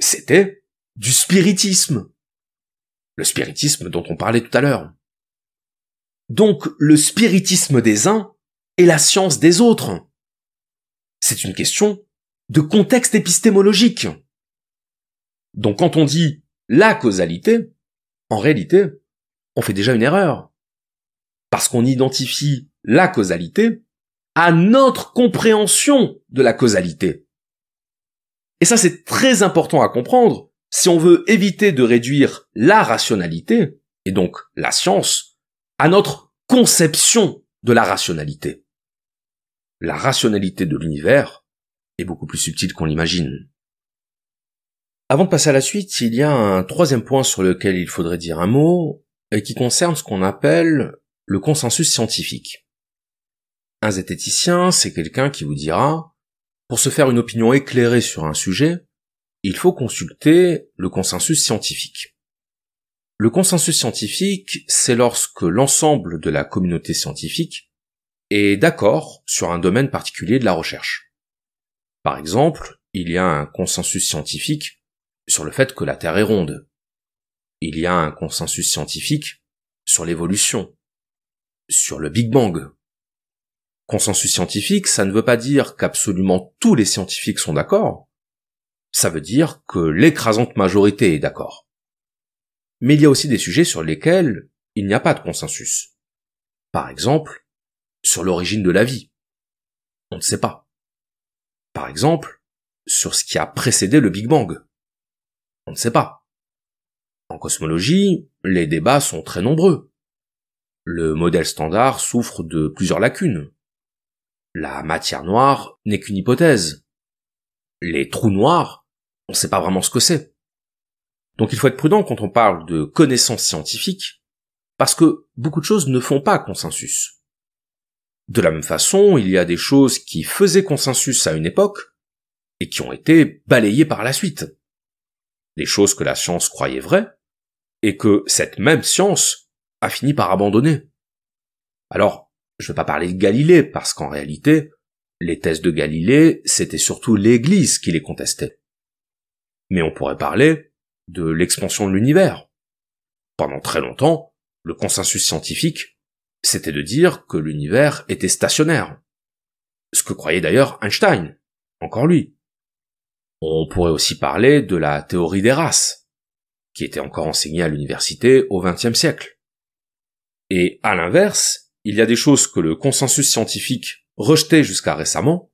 c'était du spiritisme, le spiritisme dont on parlait tout à l'heure. Donc, le spiritisme des uns et la science des autres. C'est une question de contexte épistémologique. Donc quand on dit la causalité, en réalité, on fait déjà une erreur. Parce qu'on identifie la causalité à notre compréhension de la causalité. Et ça c'est très important à comprendre si on veut éviter de réduire la rationalité, et donc la science, à notre conception de la rationalité. La rationalité de l'univers est beaucoup plus subtile qu'on l'imagine. Avant de passer à la suite, il y a un troisième point sur lequel il faudrait dire un mot, et qui concerne ce qu'on appelle le consensus scientifique. Un zététicien, c'est quelqu'un qui vous dira, pour se faire une opinion éclairée sur un sujet, il faut consulter le consensus scientifique. Le consensus scientifique, c'est lorsque l'ensemble de la communauté scientifique et d'accord sur un domaine particulier de la recherche. Par exemple, il y a un consensus scientifique sur le fait que la Terre est ronde. Il y a un consensus scientifique sur l'évolution, sur le Big Bang. Consensus scientifique, ça ne veut pas dire qu'absolument tous les scientifiques sont d'accord, ça veut dire que l'écrasante majorité est d'accord. Mais il y a aussi des sujets sur lesquels il n'y a pas de consensus. Par exemple, sur l'origine de la vie. On ne sait pas. Par exemple, sur ce qui a précédé le Big Bang. On ne sait pas. En cosmologie, les débats sont très nombreux. Le modèle standard souffre de plusieurs lacunes. La matière noire n'est qu'une hypothèse. Les trous noirs, on ne sait pas vraiment ce que c'est. Donc il faut être prudent quand on parle de connaissances scientifiques, parce que beaucoup de choses ne font pas consensus. De la même façon, il y a des choses qui faisaient consensus à une époque et qui ont été balayées par la suite. Des choses que la science croyait vraies et que cette même science a fini par abandonner. Alors, je ne vais pas parler de Galilée parce qu'en réalité, les thèses de Galilée, c'était surtout l'Église qui les contestait. Mais on pourrait parler de l'expansion de l'univers. Pendant très longtemps, le consensus scientifique c'était de dire que l'univers était stationnaire. Ce que croyait d'ailleurs Einstein, encore lui. On pourrait aussi parler de la théorie des races, qui était encore enseignée à l'université au vingtième siècle. Et à l'inverse, il y a des choses que le consensus scientifique rejetait jusqu'à récemment,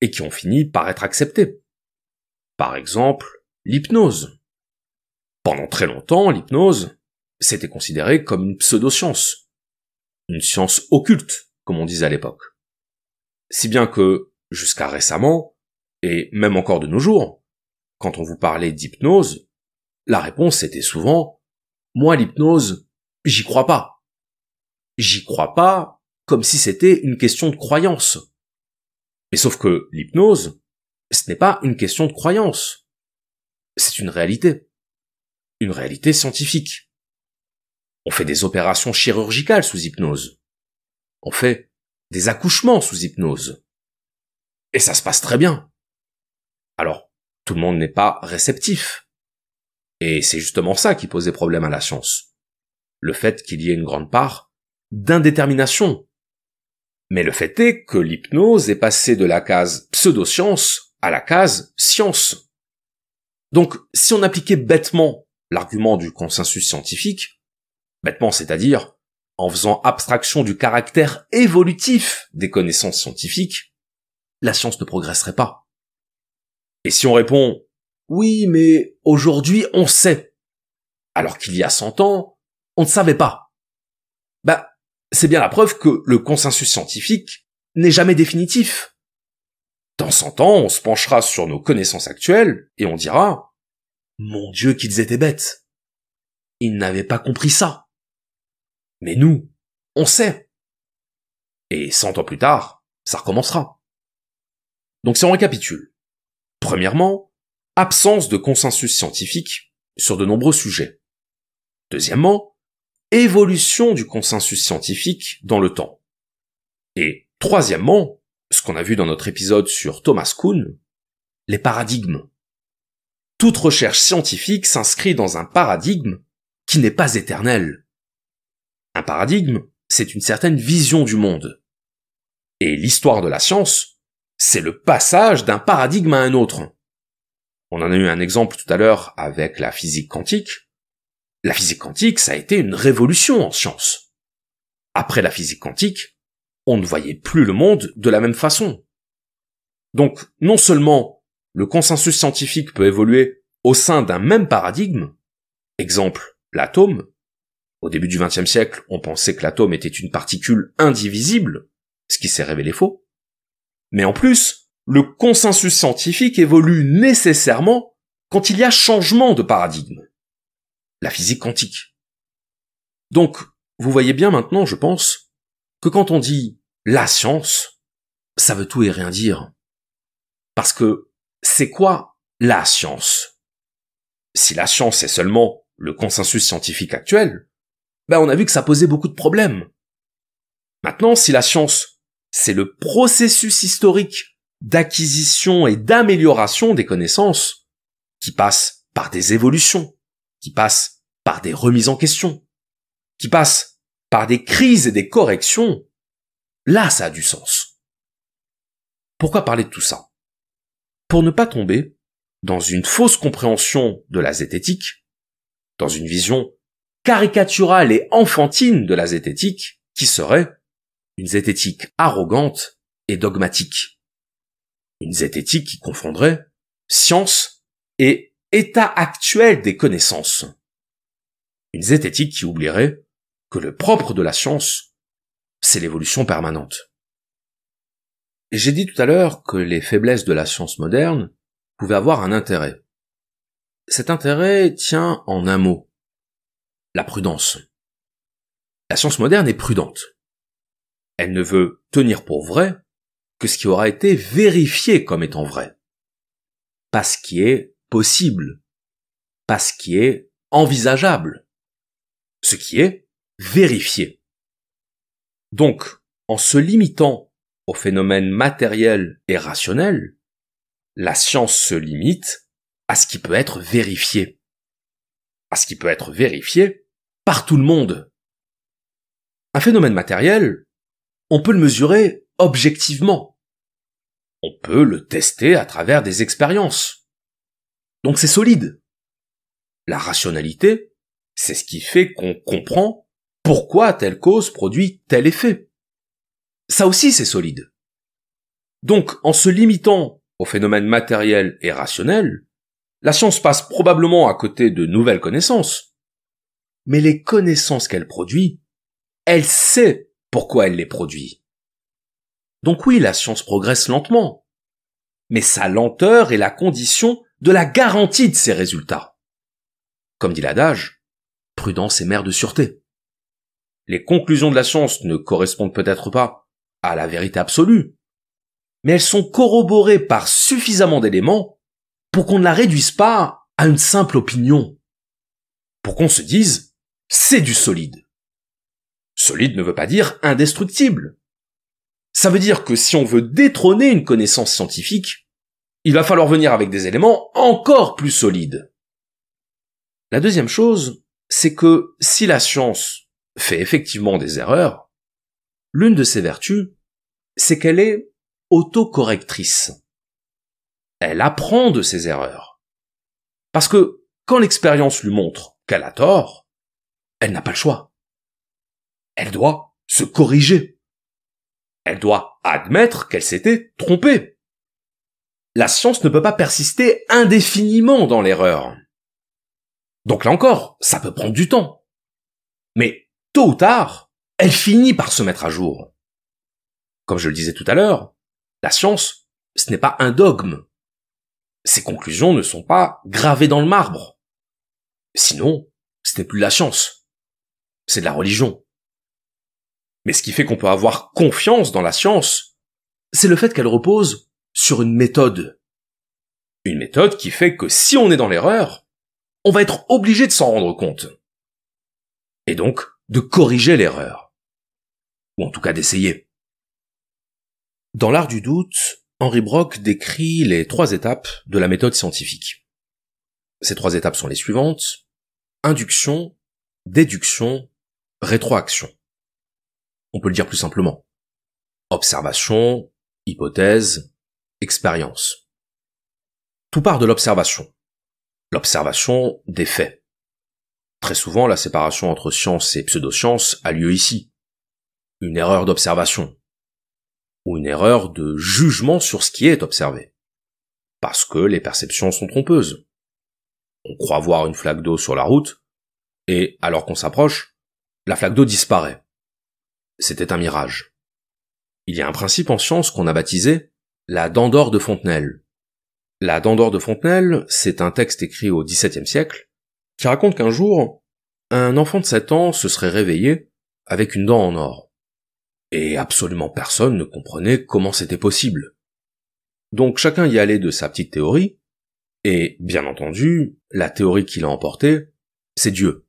et qui ont fini par être acceptées. Par exemple, l'hypnose. Pendant très longtemps, l'hypnose, c'était considéré comme une pseudo-science. Une science occulte, comme on disait à l'époque. Si bien que, jusqu'à récemment, et même encore de nos jours, quand on vous parlait d'hypnose, la réponse était souvent « Moi, l'hypnose, j'y crois pas. » J'y crois pas comme si c'était une question de croyance. Mais sauf que l'hypnose, ce n'est pas une question de croyance. C'est une réalité. Une réalité scientifique. On fait des opérations chirurgicales sous hypnose. On fait des accouchements sous hypnose. Et ça se passe très bien. Alors, tout le monde n'est pas réceptif. Et c'est justement ça qui posait problème à la science. Le fait qu'il y ait une grande part d'indétermination. Mais le fait est que l'hypnose est passée de la case pseudo-science à la case science. Donc, si on appliquait bêtement l'argument du consensus scientifique, bêtement c'est-à-dire en faisant abstraction du caractère évolutif des connaissances scientifiques, la science ne progresserait pas. Et si on répond « Oui, mais aujourd'hui, on sait », alors qu'il y a cent ans, on ne savait pas. Bah, c'est bien la preuve que le consensus scientifique n'est jamais définitif. Dans cent ans, on se penchera sur nos connaissances actuelles et on dira « Mon Dieu, qu'ils étaient bêtes ! Ils n'avaient pas compris ça !» Mais nous, on sait. Et cent ans plus tard, ça recommencera. Donc si on récapitule. Premièrement, absence de consensus scientifique sur de nombreux sujets. Deuxièmement, évolution du consensus scientifique dans le temps. Et troisièmement, ce qu'on a vu dans notre épisode sur Thomas Kuhn, les paradigmes. Toute recherche scientifique s'inscrit dans un paradigme qui n'est pas éternel. Un paradigme, c'est une certaine vision du monde. Et l'histoire de la science, c'est le passage d'un paradigme à un autre. On en a eu un exemple tout à l'heure avec la physique quantique. La physique quantique, ça a été une révolution en science. Après la physique quantique, on ne voyait plus le monde de la même façon. Donc, non seulement le consensus scientifique peut évoluer au sein d'un même paradigme, exemple, l'atome. Au début du vingtième siècle, on pensait que l'atome était une particule indivisible, ce qui s'est révélé faux. Mais en plus, le consensus scientifique évolue nécessairement quand il y a changement de paradigme. La physique quantique. Donc, vous voyez bien maintenant, je pense, que quand on dit « la science », ça veut tout et rien dire. Parce que c'est quoi la science? Si la science est seulement le consensus scientifique actuel, ben on a vu que ça posait beaucoup de problèmes. Maintenant, si la science, c'est le processus historique d'acquisition et d'amélioration des connaissances, qui passe par des évolutions, qui passe par des remises en question, qui passe par des crises et des corrections, là ça a du sens. Pourquoi parler de tout ça? Pour ne pas tomber dans une fausse compréhension de la zététique, dans une vision caricaturale et enfantine de la zététique, qui serait une zététique arrogante et dogmatique. Une zététique qui confondrait science et état actuel des connaissances. Une zététique qui oublierait que le propre de la science, c'est l'évolution permanente. J'ai dit tout à l'heure que les faiblesses de la science moderne pouvaient avoir un intérêt. Cet intérêt tient en un mot. La prudence. La science moderne est prudente. Elle ne veut tenir pour vrai que ce qui aura été vérifié comme étant vrai. Pas ce qui est possible. Pas ce qui est envisageable. Ce qui est vérifié. Donc, en se limitant aux phénomènes matériels et rationnels, la science se limite à ce qui peut être vérifié. À ce qui peut être vérifié par tout le monde. Un phénomène matériel, on peut le mesurer objectivement. On peut le tester à travers des expériences. Donc c'est solide. La rationalité, c'est ce qui fait qu'on comprend pourquoi telle cause produit tel effet. Ça aussi c'est solide. Donc en se limitant aux phénomènes matériels et rationnels, la science passe probablement à côté de nouvelles connaissances. Mais les connaissances qu'elle produit, elle sait pourquoi elle les produit. Donc oui, la science progresse lentement. Mais sa lenteur est la condition de la garantie de ses résultats. Comme dit l'adage, prudence est mère de sûreté. Les conclusions de la science ne correspondent peut-être pas à la vérité absolue. mais elles sont corroborées par suffisamment d'éléments pour qu'on ne la réduise pas à une simple opinion, pour qu'on se dise « c'est du solide ». Solide ne veut pas dire indestructible. Ça veut dire que si on veut détrôner une connaissance scientifique, il va falloir venir avec des éléments encore plus solides. La deuxième chose, c'est que si la science fait effectivement des erreurs, l'une de ses vertus, c'est qu'elle est autocorrectrice. Elle apprend de ses erreurs. Parce que quand l'expérience lui montre qu'elle a tort, elle n'a pas le choix. Elle doit se corriger. Elle doit admettre qu'elle s'était trompée. La science ne peut pas persister indéfiniment dans l'erreur. Donc là encore, ça peut prendre du temps. Mais tôt ou tard, elle finit par se mettre à jour. Comme je le disais tout à l'heure, la science, ce n'est pas un dogme. Ses conclusions ne sont pas gravées dans le marbre. Sinon, ce n'est plus de la science. C'est de la religion. Mais ce qui fait qu'on peut avoir confiance dans la science, c'est le fait qu'elle repose sur une méthode. Une méthode qui fait que si on est dans l'erreur, on va être obligé de s'en rendre compte. Et donc, de corriger l'erreur. Ou en tout cas d'essayer. Dans L'Art du doute, Henri Broch décrit les trois étapes de la méthode scientifique. Ces trois étapes sont les suivantes. Induction, déduction, rétroaction. On peut le dire plus simplement. Observation, hypothèse, expérience. Tout part de l'observation. L'observation des faits. Très souvent, la séparation entre science et pseudoscience a lieu ici. Une erreur d'observation. Ou une erreur de jugement sur ce qui est observé. Parce que les perceptions sont trompeuses. On croit voir une flaque d'eau sur la route, et alors qu'on s'approche, la flaque d'eau disparaît. C'était un mirage. Il y a un principe en science qu'on a baptisé la dent d'or de Fontenelle. La dent d'or de Fontenelle, c'est un texte écrit au dix-septième siècle qui raconte qu'un jour, un enfant de sept ans se serait réveillé avec une dent en or. Et absolument personne ne comprenait comment c'était possible. Donc chacun y allait de sa petite théorie, et bien entendu, la théorie qui l'a emportée, c'est Dieu.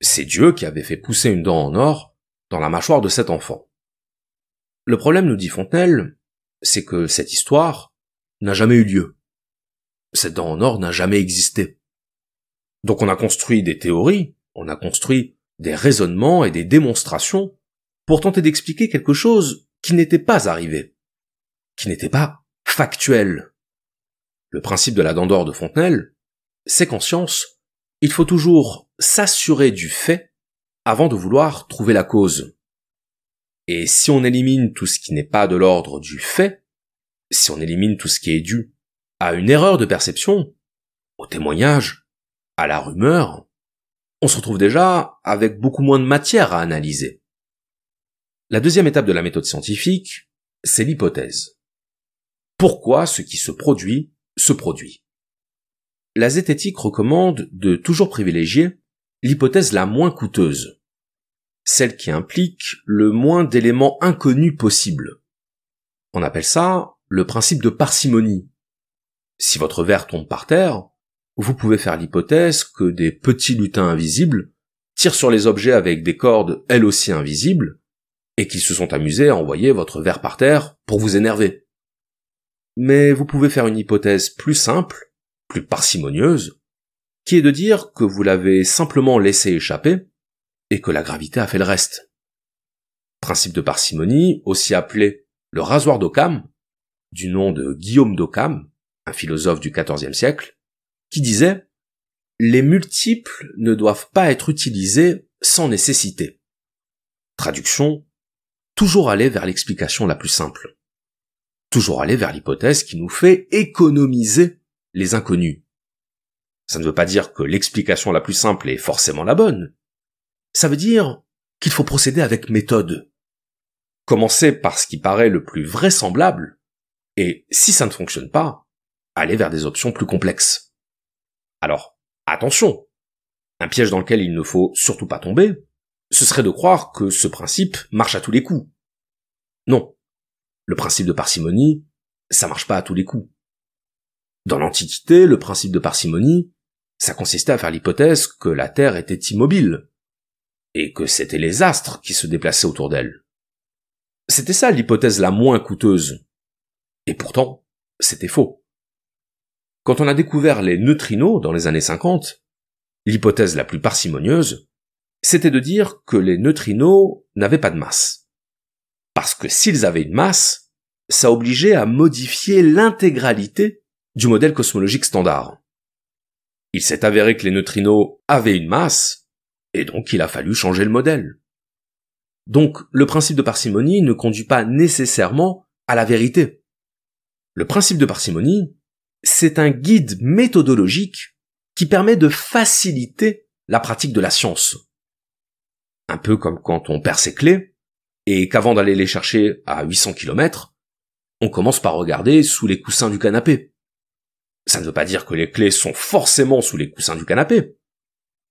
C'est Dieu qui avait fait pousser une dent en or dans la mâchoire de cet enfant. Le problème, nous dit Fontenelle, c'est que cette histoire n'a jamais eu lieu. Cette dent en or n'a jamais existé. Donc on a construit des théories, on a construit des raisonnements et des démonstrations pour tenter d'expliquer quelque chose qui n'était pas arrivé, qui n'était pas factuel. Le principe de la dent d'or de Fontenelle, c'est qu'en science, il faut toujours s'assurer du fait avant de vouloir trouver la cause. Et si on élimine tout ce qui n'est pas de l'ordre du fait, si on élimine tout ce qui est dû à une erreur de perception, au témoignage, à la rumeur, on se retrouve déjà avec beaucoup moins de matière à analyser. La deuxième étape de la méthode scientifique, c'est l'hypothèse. Pourquoi ce qui se produit, se produit? La zététique recommande de toujours privilégier l'hypothèse la moins coûteuse, celle qui implique le moins d'éléments inconnus possible. On appelle ça le principe de parcimonie. Si votre verre tombe par terre, vous pouvez faire l'hypothèse que des petits lutins invisibles tirent sur les objets avec des cordes elles aussi invisibles et qu'ils se sont amusés à envoyer votre verre par terre pour vous énerver. Mais vous pouvez faire une hypothèse plus simple, plus parcimonieuse, qui est de dire que vous l'avez simplement laissé échapper et que la gravité a fait le reste. Principe de parcimonie, aussi appelé le rasoir d'Occam, du nom de Guillaume d'Ockham, un philosophe du quatorzième siècle, qui disait « Les multiples ne doivent pas être utilisés sans nécessité. » Traduction, toujours aller vers l'explication la plus simple. Toujours aller vers l'hypothèse qui nous fait économiser les inconnus. Ça ne veut pas dire que l'explication la plus simple est forcément la bonne. Ça veut dire qu'il faut procéder avec méthode. Commencer par ce qui paraît le plus vraisemblable, et si ça ne fonctionne pas, aller vers des options plus complexes. Alors, attention, un piège dans lequel il ne faut surtout pas tomber, ce serait de croire que ce principe marche à tous les coups. Non, Le principe de parcimonie, ça marche pas à tous les coups. Dans l'Antiquité, le principe de parcimonie, ça consistait à faire l'hypothèse que la Terre était immobile, et que c'était les astres qui se déplaçaient autour d'elle. C'était ça l'hypothèse la moins coûteuse. Et pourtant, c'était faux. Quand on a découvert les neutrinos dans les années cinquante, l'hypothèse la plus parcimonieuse, c'était de dire que les neutrinos n'avaient pas de masse. Parce que s'ils avaient une masse, ça obligeait à modifier l'intégralité du modèle cosmologique standard. Il s'est avéré que les neutrinos avaient une masse, et donc il a fallu changer le modèle. Donc, le principe de parcimonie ne conduit pas nécessairement à la vérité. Le principe de parcimonie, c'est un guide méthodologique qui permet de faciliter la pratique de la science. Un peu comme quand on perd ses clés, et qu'avant d'aller les chercher à huit cents kilomètres, on commence par regarder sous les coussins du canapé. Ça ne veut pas dire que les clés sont forcément sous les coussins du canapé.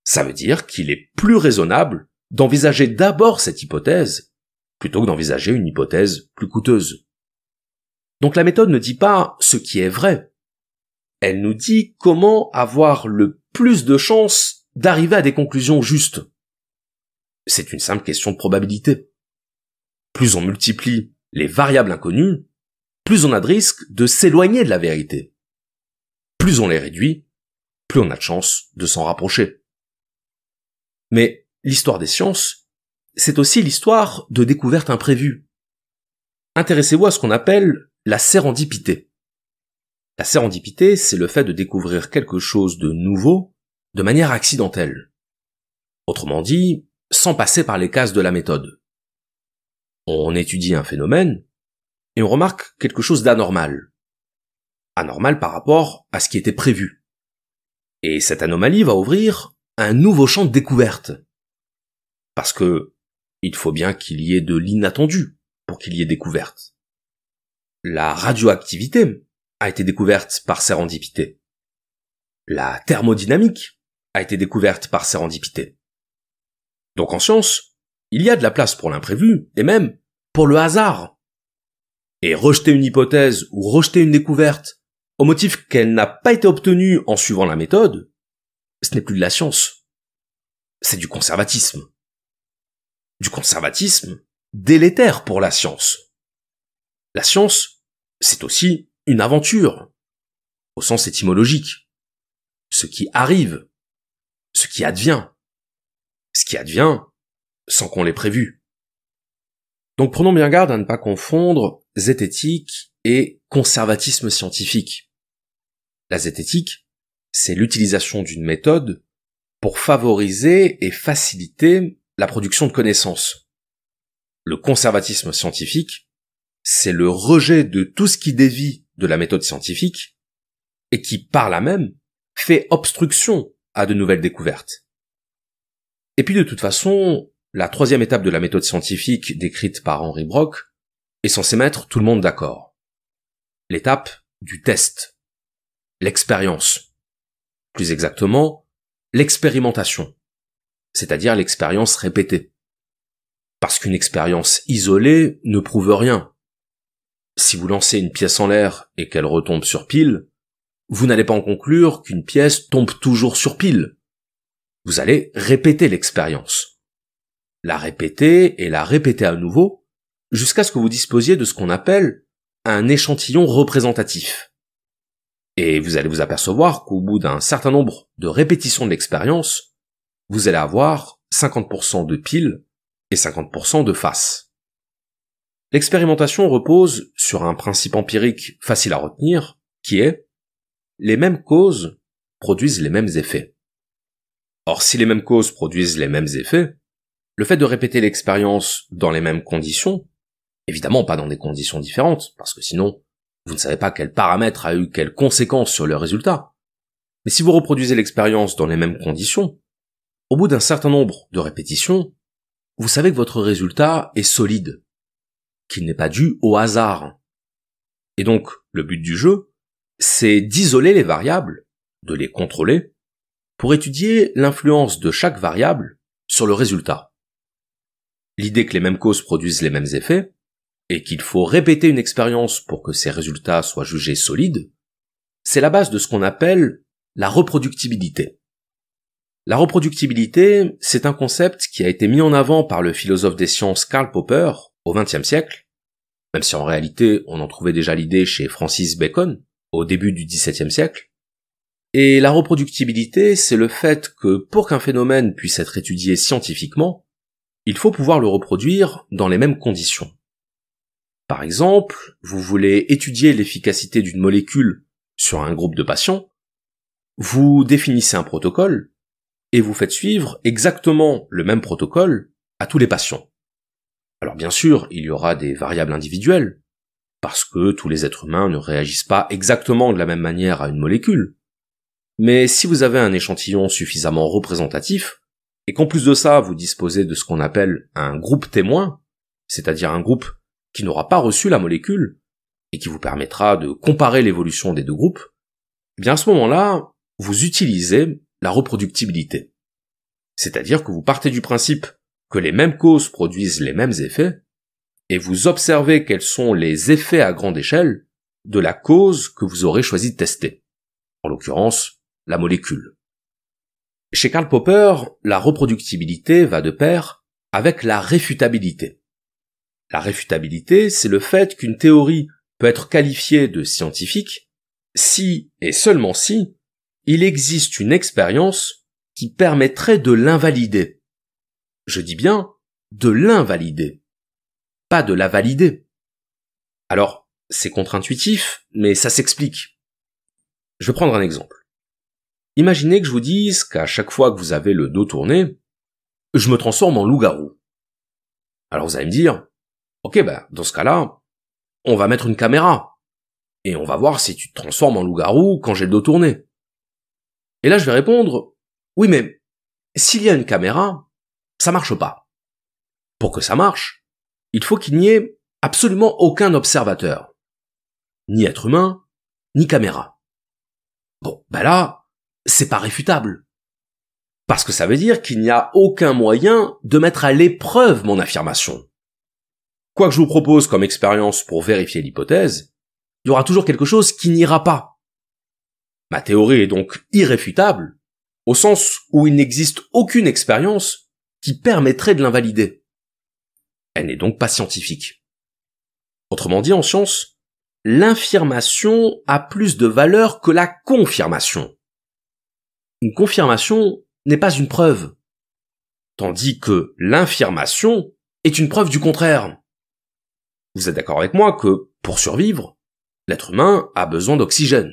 Ça veut dire qu'il est plus raisonnable d'envisager d'abord cette hypothèse, plutôt que d'envisager une hypothèse plus coûteuse. Donc la méthode ne dit pas ce qui est vrai. Elle nous dit comment avoir le plus de chances d'arriver à des conclusions justes. C'est une simple question de probabilité. Plus on multiplie les variables inconnues, plus on a de risque de s'éloigner de la vérité. Plus on les réduit, plus on a de chances de s'en rapprocher. Mais l'histoire des sciences, c'est aussi l'histoire de découvertes imprévues. Intéressez-vous à ce qu'on appelle la sérendipité. La sérendipité, c'est le fait de découvrir quelque chose de nouveau de manière accidentelle. Autrement dit, sans passer par les cases de la méthode. On étudie un phénomène et on remarque quelque chose d'anormal. Anormal par rapport à ce qui était prévu. Et cette anomalie va ouvrir un nouveau champ de découverte. Parce que il faut bien qu'il y ait de l'inattendu pour qu'il y ait découverte. La radioactivité a été découverte par sérendipité. La thermodynamique a été découverte par sérendipité. Donc en science, il y a de la place pour l'imprévu, et même pour le hasard. Et rejeter une hypothèse ou rejeter une découverte au motif qu'elle n'a pas été obtenue en suivant la méthode, ce n'est plus de la science. C'est du conservatisme. Du conservatisme délétère pour la science. La science, c'est aussi une aventure, au sens étymologique. Ce qui arrive, ce qui advient, ce qui advient sans qu'on l'ait prévu. Donc prenons bien garde à ne pas confondre zététique et conservatisme scientifique. La zététique, c'est l'utilisation d'une méthode pour favoriser et faciliter la production de connaissances. Le conservatisme scientifique, c'est le rejet de tout ce qui dévie de la méthode scientifique et qui, par là même, fait obstruction à de nouvelles découvertes. Et puis de toute façon, la troisième étape de la méthode scientifique décrite par Henri Broch est censée mettre tout le monde d'accord. L'étape du test, l'expérience, plus exactement l'expérimentation, c'est-à-dire l'expérience répétée. Parce qu'une expérience isolée ne prouve rien. Si vous lancez une pièce en l'air et qu'elle retombe sur pile, vous n'allez pas en conclure qu'une pièce tombe toujours sur pile. Vous allez répéter l'expérience. La répéter et la répéter à nouveau jusqu'à ce que vous disposiez de ce qu'on appelle un échantillon représentatif. Et vous allez vous apercevoir qu'au bout d'un certain nombre de répétitions de l'expérience, vous allez avoir cinquante pour cent de pile et cinquante pour cent de face. L'expérimentation repose sur un principe empirique facile à retenir, qui est « les mêmes causes produisent les mêmes effets ». Or, si les mêmes causes produisent les mêmes effets, le fait de répéter l'expérience dans les mêmes conditions, évidemment pas dans des conditions différentes, parce que sinon, vous ne savez pas quel paramètre a eu quelle conséquence sur le résultat. Mais si vous reproduisez l'expérience dans les mêmes conditions, au bout d'un certain nombre de répétitions, vous savez que votre résultat est solide, qu'il n'est pas dû au hasard. Et donc, le but du jeu, c'est d'isoler les variables, de les contrôler, pour étudier l'influence de chaque variable sur le résultat. L'idée que les mêmes causes produisent les mêmes effets, et qu'il faut répéter une expérience pour que ses résultats soient jugés solides, c'est la base de ce qu'on appelle la reproductibilité. La reproductibilité, c'est un concept qui a été mis en avant par le philosophe des sciences Karl Popper au vingtième siècle, même si en réalité on en trouvait déjà l'idée chez Francis Bacon au début du dix-septième siècle. Et la reproductibilité, c'est le fait que pour qu'un phénomène puisse être étudié scientifiquement, il faut pouvoir le reproduire dans les mêmes conditions. Par exemple, vous voulez étudier l'efficacité d'une molécule sur un groupe de patients, vous définissez un protocole, et vous faites suivre exactement le même protocole à tous les patients. Alors bien sûr, il y aura des variables individuelles, parce que tous les êtres humains ne réagissent pas exactement de la même manière à une molécule. Mais si vous avez un échantillon suffisamment représentatif, et qu'en plus de ça vous disposez de ce qu'on appelle un groupe témoin, c'est-à-dire un groupe qui n'aura pas reçu la molécule, et qui vous permettra de comparer l'évolution des deux groupes, eh bien à ce moment-là, vous utilisez la reproductibilité. C'est-à-dire que vous partez du principe que les mêmes causes produisent les mêmes effets, et vous observez quels sont les effets à grande échelle de la cause que vous aurez choisi de tester. En l'occurrence, la molécule. Chez Karl Popper, la reproductibilité va de pair avec la réfutabilité. La réfutabilité, c'est le fait qu'une théorie peut être qualifiée de scientifique si, et seulement si, il existe une expérience qui permettrait de l'invalider. Je dis bien de l'invalider, pas de la valider. Alors, c'est contre-intuitif, mais ça s'explique. Je vais prendre un exemple. Imaginez que je vous dise qu'à chaque fois que vous avez le dos tourné, je me transforme en loup-garou. Alors vous allez me dire, ok, bah, dans ce cas-là, on va mettre une caméra, et on va voir si tu te transformes en loup-garou quand j'ai le dos tourné. Et là, je vais répondre, oui, mais s'il y a une caméra, ça marche pas. Pour que ça marche, il faut qu'il n'y ait absolument aucun observateur. Ni être humain, ni caméra. Bon, bah là, c'est pas réfutable. Parce que ça veut dire qu'il n'y a aucun moyen de mettre à l'épreuve mon affirmation. Quoi que je vous propose comme expérience pour vérifier l'hypothèse, il y aura toujours quelque chose qui n'ira pas. Ma théorie est donc irréfutable, au sens où il n'existe aucune expérience qui permettrait de l'invalider. Elle n'est donc pas scientifique. Autrement dit, en science, l'infirmation a plus de valeur que la confirmation. Une confirmation n'est pas une preuve, tandis que l'infirmation est une preuve du contraire. Vous êtes d'accord avec moi que, pour survivre, l'être humain a besoin d'oxygène.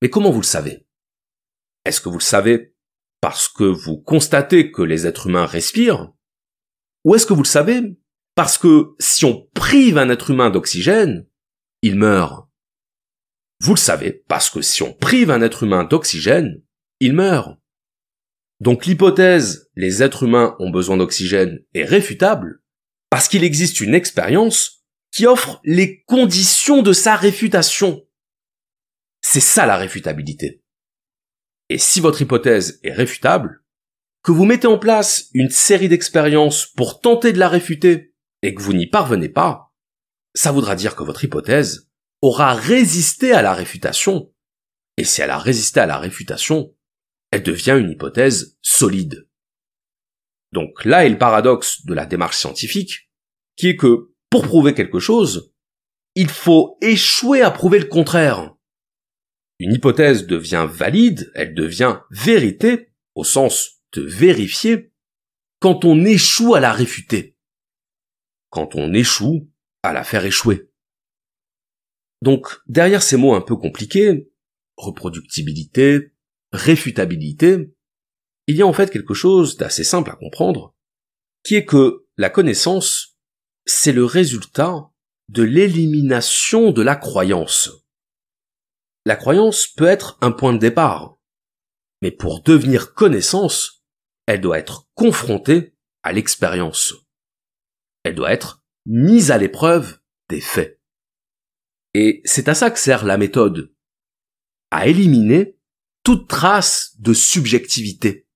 Mais comment vous le savez? Est-ce que vous le savez parce que vous constatez que les êtres humains respirent? Ou est-ce que vous le savez parce que si on prive un être humain d'oxygène, il meurt? Vous le savez parce que si on prive un être humain d'oxygène, il meurt. Donc l'hypothèse « les êtres humains ont besoin d'oxygène » est réfutable parce qu'il existe une expérience qui offre les conditions de sa réfutation. C'est ça la réfutabilité. Et si votre hypothèse est réfutable, que vous mettez en place une série d'expériences pour tenter de la réfuter et que vous n'y parvenez pas, ça voudra dire que votre hypothèse aura résisté à la réfutation, et si elle a résisté à la réfutation, elle devient une hypothèse solide. Donc là est le paradoxe de la démarche scientifique, qui est que pour prouver quelque chose, il faut échouer à prouver le contraire. Une hypothèse devient valide, elle devient vérité, au sens de vérifier, quand on échoue à la réfuter. Quand on échoue à la faire échouer. Donc, derrière ces mots un peu compliqués, reproductibilité, réfutabilité, il y a en fait quelque chose d'assez simple à comprendre, qui est que la connaissance, c'est le résultat de l'élimination de la croyance. La croyance peut être un point de départ, mais pour devenir connaissance, elle doit être confrontée à l'expérience. Elle doit être mise à l'épreuve des faits. Et c'est à ça que sert la méthode, à éliminer toute trace de subjectivité,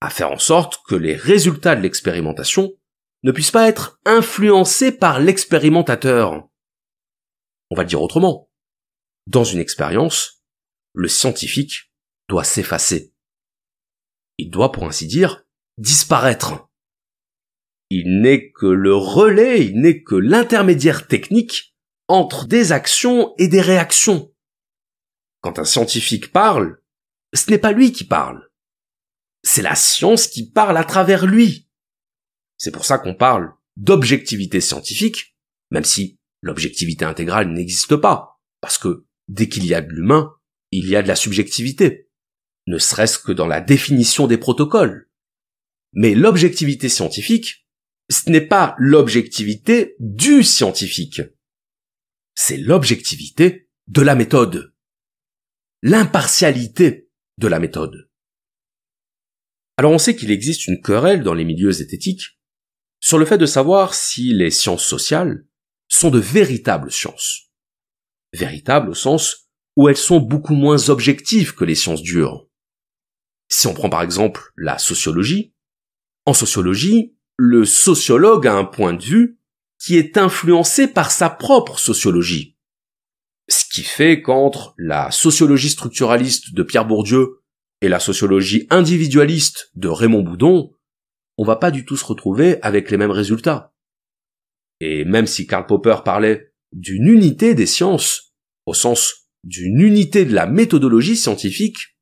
à faire en sorte que les résultats de l'expérimentation ne puisse pas être influencé par l'expérimentateur. On va le dire autrement. Dans une expérience, le scientifique doit s'effacer. Il doit, pour ainsi dire, disparaître. Il n'est que le relais, il n'est que l'intermédiaire technique entre des actions et des réactions. Quand un scientifique parle, ce n'est pas lui qui parle. C'est la science qui parle à travers lui. C'est pour ça qu'on parle d'objectivité scientifique, même si l'objectivité intégrale n'existe pas, parce que dès qu'il y a de l'humain, il y a de la subjectivité, ne serait-ce que dans la définition des protocoles. Mais l'objectivité scientifique, ce n'est pas l'objectivité du scientifique. C'est l'objectivité de la méthode. L'impartialité de la méthode. Alors on sait qu'il existe une querelle dans les milieux zététiques sur le fait de savoir si les sciences sociales sont de véritables sciences. Véritables au sens où elles sont beaucoup moins objectives que les sciences dures. Si on prend par exemple la sociologie, en sociologie, le sociologue a un point de vue qui est influencé par sa propre sociologie. Ce qui fait qu'entre la sociologie structuraliste de Pierre Bourdieu et la sociologie individualiste de Raymond Boudon, on va pas du tout se retrouver avec les mêmes résultats. Et même si Karl Popper parlait d'une unité des sciences, au sens d'une unité de la méthodologie scientifique,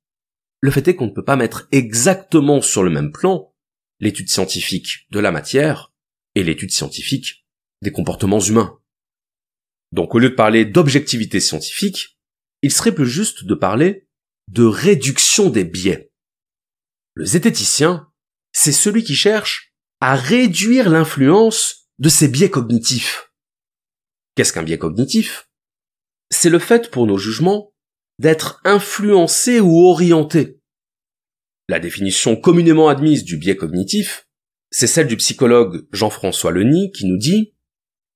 le fait est qu'on ne peut pas mettre exactement sur le même plan l'étude scientifique de la matière et l'étude scientifique des comportements humains. Donc au lieu de parler d'objectivité scientifique, il serait plus juste de parler de réduction des biais. Le zététicien, c'est celui qui cherche à réduire l'influence de ses biais cognitifs. Qu'est-ce qu'un biais cognitif? C'est le fait pour nos jugements d'être influencé ou orienté. La définition communément admise du biais cognitif, c'est celle du psychologue Jean-François Leony qui nous dit: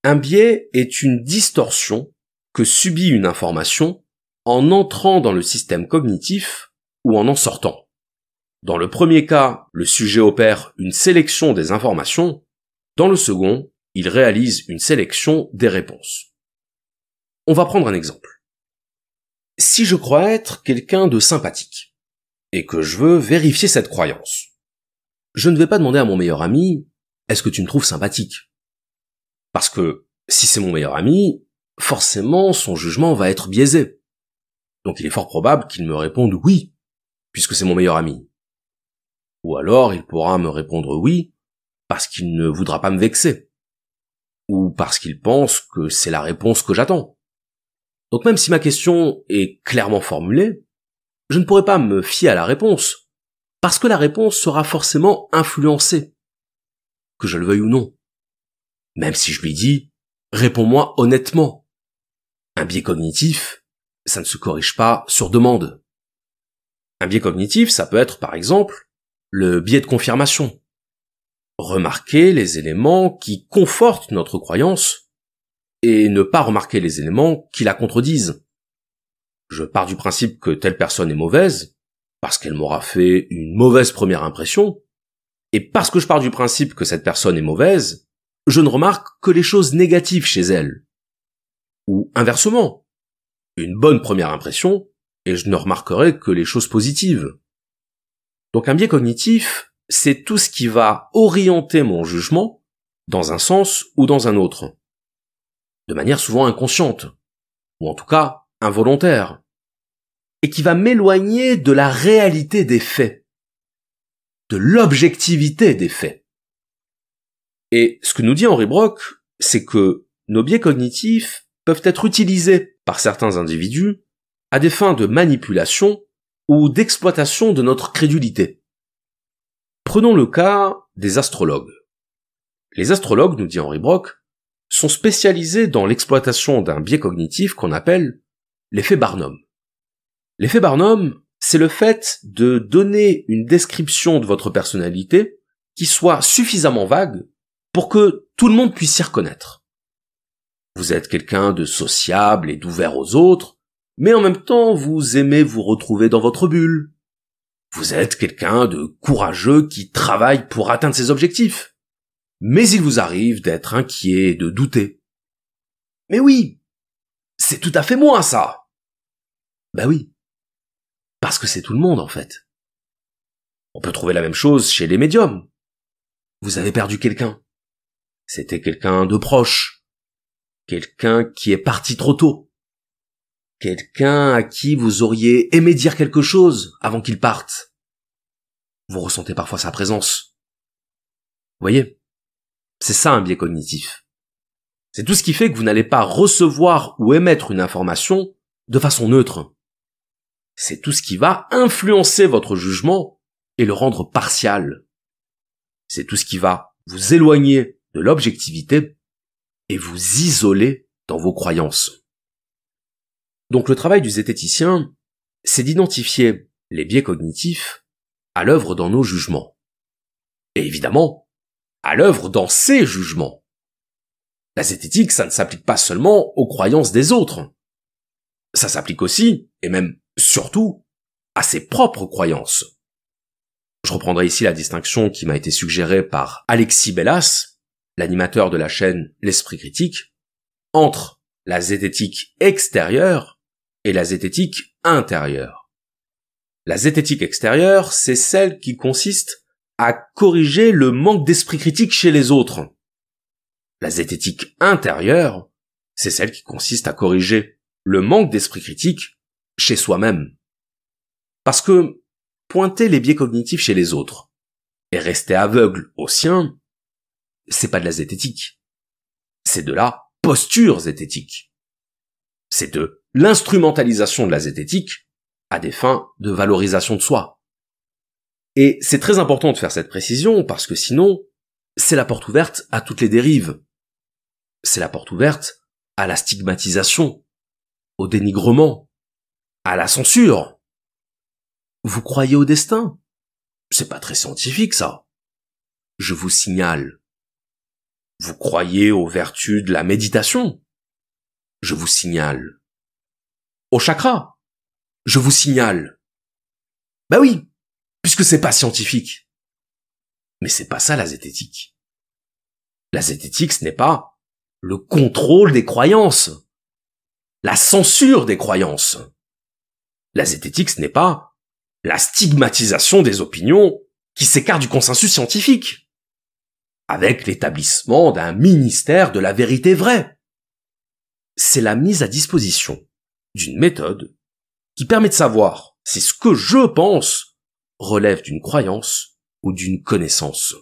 un biais est une distorsion que subit une information en entrant dans le système cognitif ou en en sortant. Dans le premier cas, le sujet opère une sélection des informations, dans le second, il réalise une sélection des réponses. On va prendre un exemple. Si je crois être quelqu'un de sympathique, et que je veux vérifier cette croyance, je ne vais pas demander à mon meilleur ami « Est-ce que tu me trouves sympathique ?» Parce que, si c'est mon meilleur ami, forcément son jugement va être biaisé. Donc il est fort probable qu'il me réponde « oui », puisque c'est mon meilleur ami. Ou alors il pourra me répondre « oui », parce qu'il ne voudra pas me vexer. Ou parce qu'il pense que c'est la réponse que j'attends. Donc même si ma question est clairement formulée, je ne pourrai pas me fier à la réponse, parce que la réponse sera forcément influencée, que je le veuille ou non. Même si je lui dis « réponds-moi honnêtement ». Un biais cognitif, ça ne se corrige pas sur demande. Un biais cognitif, ça peut être par exemple le biais de confirmation. Remarquer les éléments qui confortent notre croyance et ne pas remarquer les éléments qui la contredisent. Je pars du principe que telle personne est mauvaise parce qu'elle m'aura fait une mauvaise première impression, et parce que je pars du principe que cette personne est mauvaise, je ne remarque que les choses négatives chez elle. Ou inversement, une bonne première impression, et je ne remarquerai que les choses positives. Donc un biais cognitif, c'est tout ce qui va orienter mon jugement dans un sens ou dans un autre, de manière souvent inconsciente, ou en tout cas involontaire, et qui va m'éloigner de la réalité des faits, de l'objectivité des faits. Et ce que nous dit Henri Broch, c'est que nos biais cognitifs peuvent être utilisés par certains individus à des fins de manipulation ou d'exploitation de notre crédulité. Prenons le cas des astrologues. Les astrologues, nous dit Henri Broch, sont spécialisés dans l'exploitation d'un biais cognitif qu'on appelle l'effet Barnum. L'effet Barnum, c'est le fait de donner une description de votre personnalité qui soit suffisamment vague pour que tout le monde puisse s'y reconnaître. Vous êtes quelqu'un de sociable et d'ouvert aux autres, mais en même temps vous aimez vous retrouver dans votre bulle. Vous êtes quelqu'un de courageux qui travaille pour atteindre ses objectifs, mais il vous arrive d'être inquiet et de douter. « Mais oui, c'est tout à fait moi, ça !» Ben oui, parce que c'est tout le monde, en fait. On peut trouver la même chose chez les médiums. Vous avez perdu quelqu'un. C'était quelqu'un de proche. Quelqu'un qui est parti trop tôt. Quelqu'un à qui vous auriez aimé dire quelque chose avant qu'il parte. Vous ressentez parfois sa présence. Vous voyez, c'est ça un biais cognitif. C'est tout ce qui fait que vous n'allez pas recevoir ou émettre une information de façon neutre. C'est tout ce qui va influencer votre jugement et le rendre partial. C'est tout ce qui va vous éloigner de l'objectivité et vous isoler dans vos croyances. Donc le travail du zététicien, c'est d'identifier les biais cognitifs à l'œuvre dans nos jugements. Et évidemment, à l'œuvre dans ses jugements. La zététique, ça ne s'applique pas seulement aux croyances des autres. Ça s'applique aussi, et même surtout, à ses propres croyances. Je reprendrai ici la distinction qui m'a été suggérée par Alexis Bellas, l'animateur de la chaîne L'Esprit Critique, entre la zététique extérieure et la zététique intérieure. La zététique extérieure, c'est celle qui consiste à corriger le manque d'esprit critique chez les autres. La zététique intérieure, c'est celle qui consiste à corriger le manque d'esprit critique chez soi-même. Parce que pointer les biais cognitifs chez les autres et rester aveugle aux siens, c'est pas de la zététique. C'est de la posture zététique. C'est de l'instrumentalisation de la zététique à des fins de valorisation de soi. Et c'est très important de faire cette précision parce que sinon, c'est la porte ouverte à toutes les dérives. C'est la porte ouverte à la stigmatisation, au dénigrement, à la censure. Vous croyez au destin? C'est pas très scientifique, ça. Je vous signale. Vous croyez aux vertus de la méditation? Je vous signale. Au chakra? Je vous signale. Bah oui, puisque c'est pas scientifique. Mais c'est pas ça la zététique. La zététique, ce n'est pas le contrôle des croyances, la censure des croyances. La zététique, ce n'est pas la stigmatisation des opinions qui s'écarte du consensus scientifique, avec l'établissement d'un ministère de la vérité vraie. C'est la mise à disposition d'une méthode qui permet de savoir si ce que je pense relève d'une croyance ou d'une connaissance.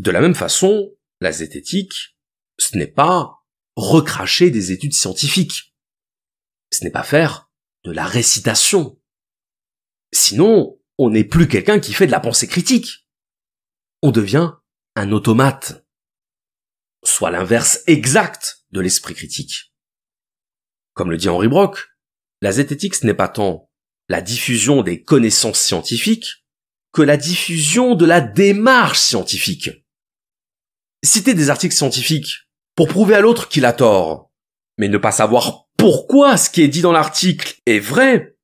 De la même façon, la zététique, ce n'est pas recracher des études scientifiques. Ce n'est pas faire de la récitation. Sinon, on n'est plus quelqu'un qui fait de la pensée critique. On devient un automate. Soit l'inverse exact de l'esprit critique. Comme le dit Henri Broch, la zététique ce n'est pas tant la diffusion des connaissances scientifiques que la diffusion de la démarche scientifique. Citer des articles scientifiques pour prouver à l'autre qu'il a tort, mais ne pas savoir pourquoi ce qui est dit dans l'article est vrai,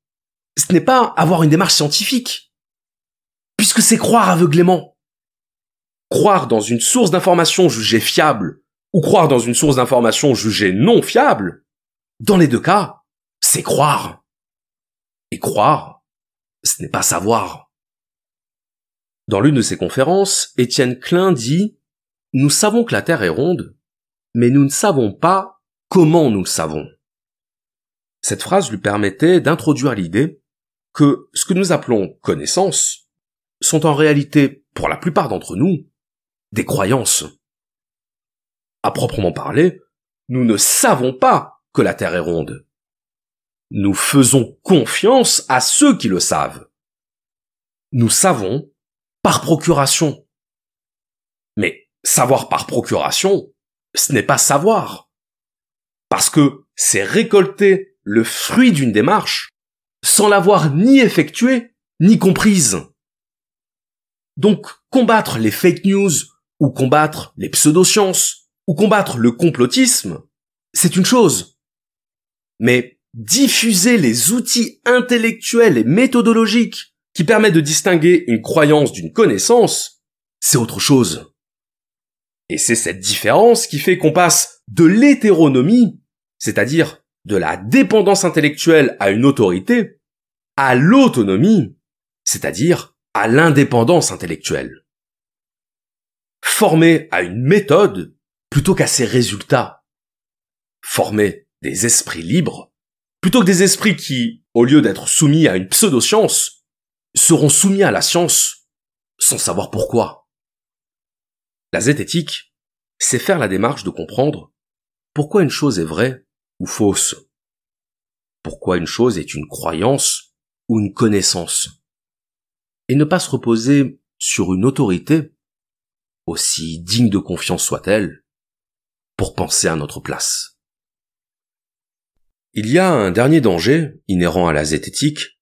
ce n'est pas avoir une démarche scientifique, puisque c'est croire aveuglément. Croire dans une source d'information jugée fiable ou croire dans une source d'information jugée non fiable, dans les deux cas, c'est croire. Et croire, ce n'est pas savoir. Dans l'une de ses conférences, Étienne Klein dit « Nous savons que la Terre est ronde, mais nous ne savons pas comment nous le savons. » Cette phrase lui permettait d'introduire l'idée que ce que nous appelons connaissances sont en réalité, pour la plupart d'entre nous, des croyances. À proprement parler, nous ne savons pas que la Terre est ronde. Nous faisons confiance à ceux qui le savent. Nous savons par procuration. Mais savoir par procuration, ce n'est pas savoir. Parce que c'est récolter le fruit d'une démarche, sans l'avoir ni effectuée, ni comprise. Donc, combattre les fake news, ou combattre les pseudosciences, ou combattre le complotisme, c'est une chose. Mais diffuser les outils intellectuels et méthodologiques qui permettent de distinguer une croyance d'une connaissance, c'est autre chose. Et c'est cette différence qui fait qu'on passe de l'hétéronomie, c'est-à-dire de la dépendance intellectuelle à une autorité, à l'autonomie, c'est-à-dire à l'indépendance intellectuelle. Former à une méthode plutôt qu'à ses résultats. Former des esprits libres plutôt que des esprits qui, au lieu d'être soumis à une pseudo-science, seront soumis à la science sans savoir pourquoi. La zététique, c'est faire la démarche de comprendre pourquoi une chose est vraie ou fausse, pourquoi une chose est une croyance ou une connaissance, et ne pas se reposer sur une autorité, aussi digne de confiance soit-elle, pour penser à notre place. Il y a un dernier danger inhérent à la zététique,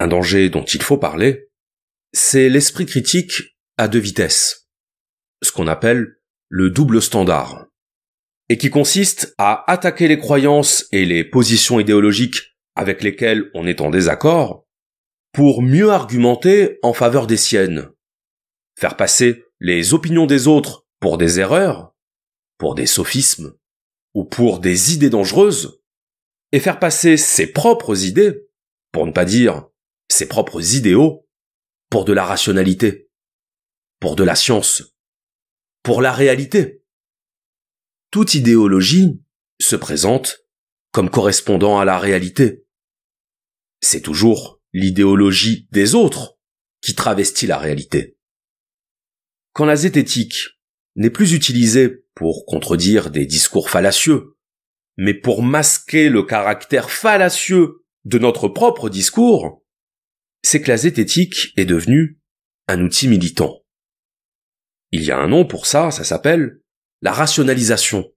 un danger dont il faut parler, c'est l'esprit critique à deux vitesses, ce qu'on appelle le double standard, et qui consiste à attaquer les croyances et les positions idéologiques avec lesquelles on est en désaccord, pour mieux argumenter en faveur des siennes, faire passer les opinions des autres pour des erreurs, pour des sophismes, ou pour des idées dangereuses, et faire passer ses propres idées, pour ne pas dire ses propres idéaux, pour de la rationalité, pour de la science, pour la réalité. Toute idéologie se présente comme correspondant à la réalité. C'est toujours l'idéologie des autres qui travestit la réalité. Quand la zététique n'est plus utilisée pour contredire des discours fallacieux, mais pour masquer le caractère fallacieux de notre propre discours, c'est que la zététique est devenue un outil militant. Il y a un nom pour ça, ça s'appelle la rationalisation,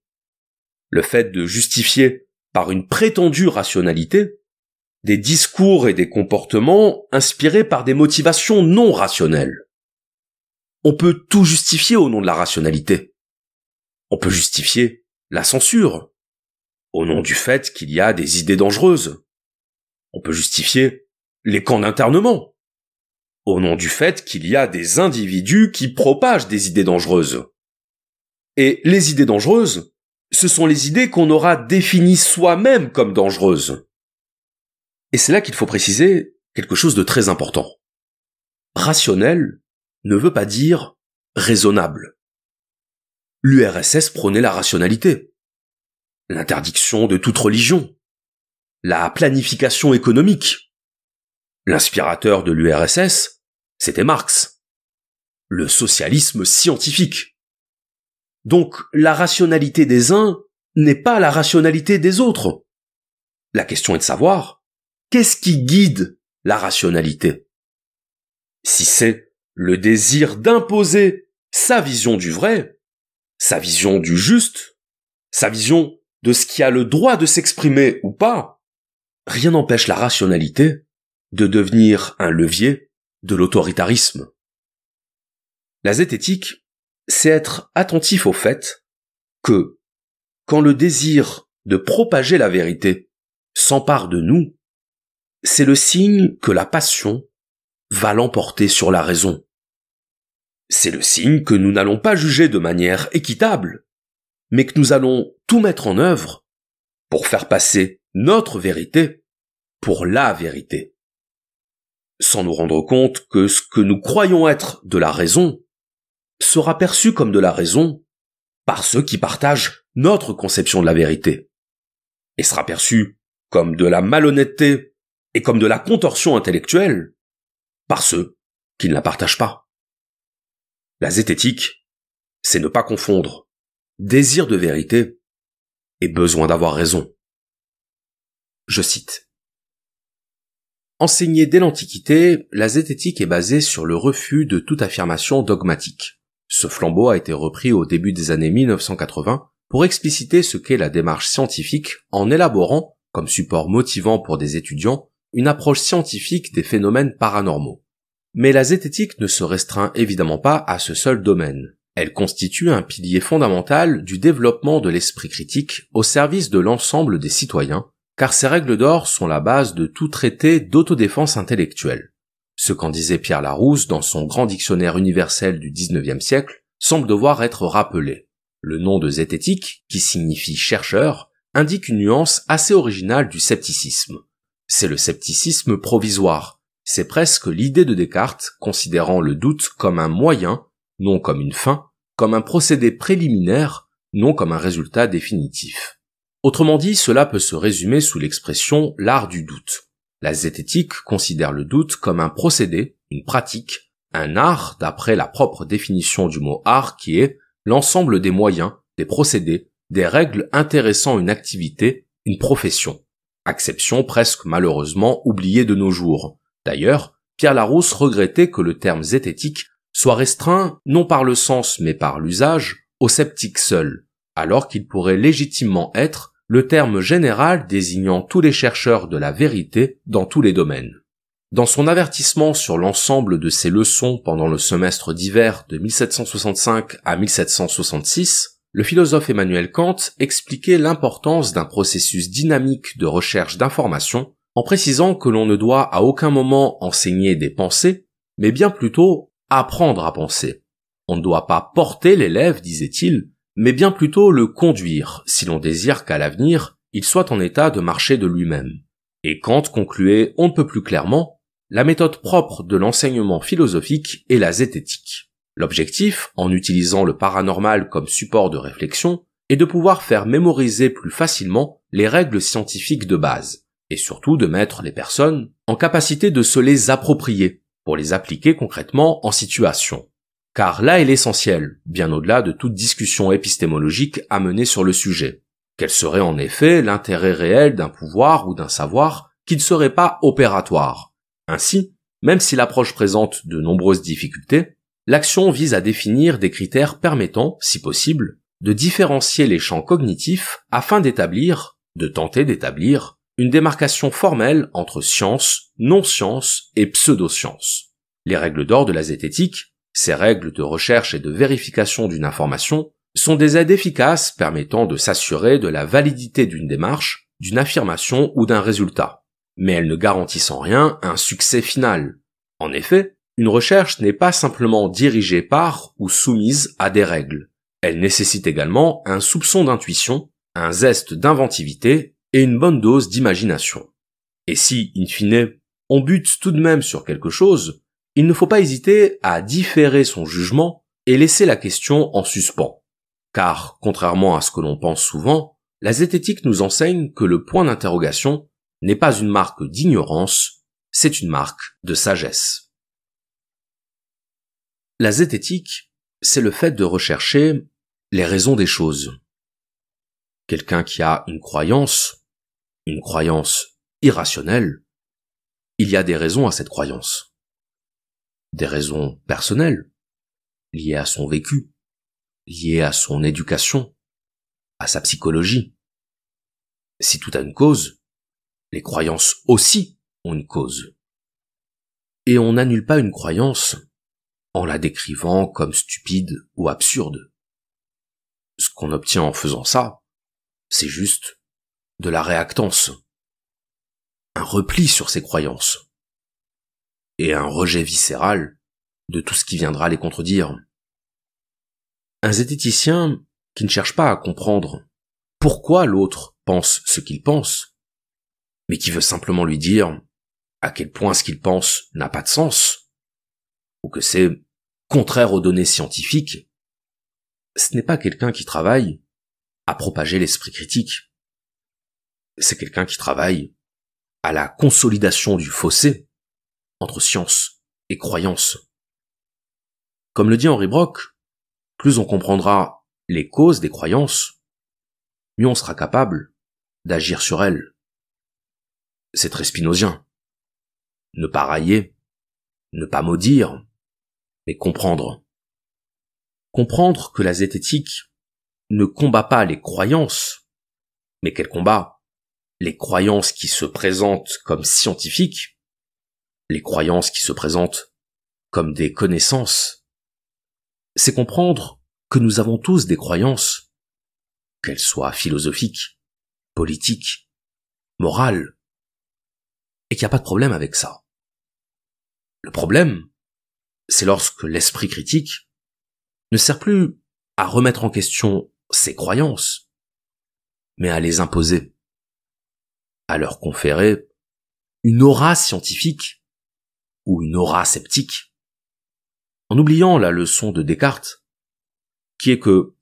le fait de justifier par une prétendue rationalité des discours et des comportements inspirés par des motivations non rationnelles. On peut tout justifier au nom de la rationalité. On peut justifier la censure, au nom du fait qu'il y a des idées dangereuses. On peut justifier les camps d'internement, au nom du fait qu'il y a des individus qui propagent des idées dangereuses. Et les idées dangereuses, ce sont les idées qu'on aura définies soi-même comme dangereuses. Et c'est là qu'il faut préciser quelque chose de très important. Rationnel ne veut pas dire raisonnable. L'U R S S prônait la rationalité, l'interdiction de toute religion, la planification économique. L'inspirateur de l'U R S S, c'était Marx. Le socialisme scientifique. Donc la rationalité des uns n'est pas la rationalité des autres. La question est de savoir, qu'est-ce qui guide la rationalité? Si c'est le désir d'imposer sa vision du vrai, sa vision du juste, sa vision de ce qui a le droit de s'exprimer ou pas, rien n'empêche la rationalité de devenir un levier de l'autoritarisme. La zététique, c'est être attentif au fait que, quand le désir de propager la vérité s'empare de nous, c'est le signe que la passion va l'emporter sur la raison. C'est le signe que nous n'allons pas juger de manière équitable, mais que nous allons tout mettre en œuvre pour faire passer notre vérité pour la vérité, sans nous rendre compte que ce que nous croyons être de la raison sera perçu comme de la raison par ceux qui partagent notre conception de la vérité, et sera perçu comme de la malhonnêteté et comme de la contorsion intellectuelle par ceux qui ne la partagent pas. La zététique, c'est ne pas confondre désir de vérité et besoin d'avoir raison. Je cite. Enseignée dès l'Antiquité, la zététique est basée sur le refus de toute affirmation dogmatique. Ce flambeau a été repris au début des années mille neuf cent quatre-vingts pour expliciter ce qu'est la démarche scientifique en élaborant, comme support motivant pour des étudiants, une approche scientifique des phénomènes paranormaux. Mais la zététique ne se restreint évidemment pas à ce seul domaine. Elle constitue un pilier fondamental du développement de l'esprit critique au service de l'ensemble des citoyens, car ces règles d'or sont la base de tout traité d'autodéfense intellectuelle. Ce qu'en disait Pierre Larousse dans son grand dictionnaire universel du dix-neuvième siècle, semble devoir être rappelé. Le nom de zététique, qui signifie chercheur, indique une nuance assez originale du scepticisme. C'est le scepticisme provisoire. C'est presque l'idée de Descartes considérant le doute comme un moyen, non comme une fin, comme un procédé préliminaire, non comme un résultat définitif. Autrement dit, cela peut se résumer sous l'expression « l'art du doute ». La zététique considère le doute comme un procédé, une pratique, un art d'après la propre définition du mot « art » qui est « l'ensemble des moyens, des procédés, des règles intéressant une activité, une profession ». Acception presque malheureusement oubliée de nos jours. D'ailleurs, Pierre Larousse regrettait que le terme zététique soit restreint, non par le sens mais par l'usage, aux sceptiques seuls, alors qu'il pourrait légitimement être le terme général désignant tous les chercheurs de la vérité dans tous les domaines. Dans son avertissement sur l'ensemble de ses leçons pendant le semestre d'hiver de mille sept cent soixante-cinq à mille sept cent soixante-six, le philosophe Emmanuel Kant expliquait l'importance d'un processus dynamique de recherche d'informations en précisant que l'on ne doit à aucun moment enseigner des pensées, mais bien plutôt apprendre à penser. On ne doit pas porter l'élève, disait-il, mais bien plutôt le conduire, si l'on désire qu'à l'avenir, il soit en état de marcher de lui-même. Et Kant concluait on ne peut plus clairement, la méthode propre de l'enseignement philosophique est la zététique. L'objectif, en utilisant le paranormal comme support de réflexion, est de pouvoir faire mémoriser plus facilement les règles scientifiques de base, et surtout de mettre les personnes en capacité de se les approprier, pour les appliquer concrètement en situation. Car là est l'essentiel, bien au-delà de toute discussion épistémologique à mener sur le sujet. Quel serait en effet l'intérêt réel d'un pouvoir ou d'un savoir qui ne serait pas opératoire? Ainsi, même si l'approche présente de nombreuses difficultés, l'action vise à définir des critères permettant, si possible, de différencier les champs cognitifs afin d'établir, de tenter d'établir, une démarcation formelle entre science, non-science et pseudo-science. Les règles d'or de la zététique, ces règles de recherche et de vérification d'une information, sont des aides efficaces permettant de s'assurer de la validité d'une démarche, d'une affirmation ou d'un résultat, mais elles ne garantissent en rien un succès final. En effet, une recherche n'est pas simplement dirigée par ou soumise à des règles. Elle nécessite également un soupçon d'intuition, un zeste d'inventivité et une bonne dose d'imagination. Et si, in fine, on bute tout de même sur quelque chose, il ne faut pas hésiter à différer son jugement et laisser la question en suspens. Car, contrairement à ce que l'on pense souvent, la zététique nous enseigne que le point d'interrogation n'est pas une marque d'ignorance, c'est une marque de sagesse. La zététique, c'est le fait de rechercher les raisons des choses. Quelqu'un qui a une croyance, une croyance irrationnelle, il y a des raisons à cette croyance. Des raisons personnelles, liées à son vécu, liées à son éducation, à sa psychologie. Si tout a une cause, les croyances aussi ont une cause. Et on n'annule pas une croyance en la décrivant comme stupide ou absurde. Ce qu'on obtient en faisant ça, c'est juste de la réactance, un repli sur ses croyances, et un rejet viscéral de tout ce qui viendra les contredire. Un zététicien qui ne cherche pas à comprendre pourquoi l'autre pense ce qu'il pense, mais qui veut simplement lui dire à quel point ce qu'il pense n'a pas de sens, ou que c'est contraire aux données scientifiques, ce n'est pas quelqu'un qui travaille à propager l'esprit critique. C'est quelqu'un qui travaille à la consolidation du fossé entre science et croyance. Comme le dit Henri Broch, plus on comprendra les causes des croyances, mieux on sera capable d'agir sur elles. C'est très spinozien. Ne pas railler, ne pas maudire, mais comprendre. Comprendre que la zététique ne combat pas les croyances, mais qu'elle combat les croyances qui se présentent comme scientifiques, les croyances qui se présentent comme des connaissances. C'est comprendre que nous avons tous des croyances, qu'elles soient philosophiques, politiques, morales, et qu'il n'y a pas de problème avec ça. Le problème, c'est lorsque l'esprit critique ne sert plus à remettre en question ses croyances, mais à les imposer, à leur conférer une aura scientifique ou une aura sceptique, en oubliant la leçon de Descartes, qui est que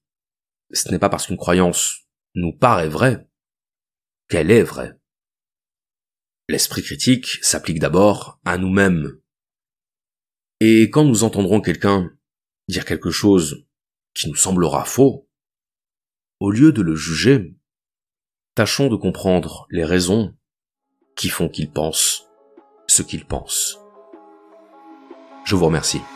ce n'est pas parce qu'une croyance nous paraît vraie qu'elle est vraie. L'esprit critique s'applique d'abord à nous-mêmes. Et quand nous entendrons quelqu'un dire quelque chose qui nous semblera faux, au lieu de le juger, tâchons de comprendre les raisons qui font qu'il pense ce qu'il pense. Je vous remercie.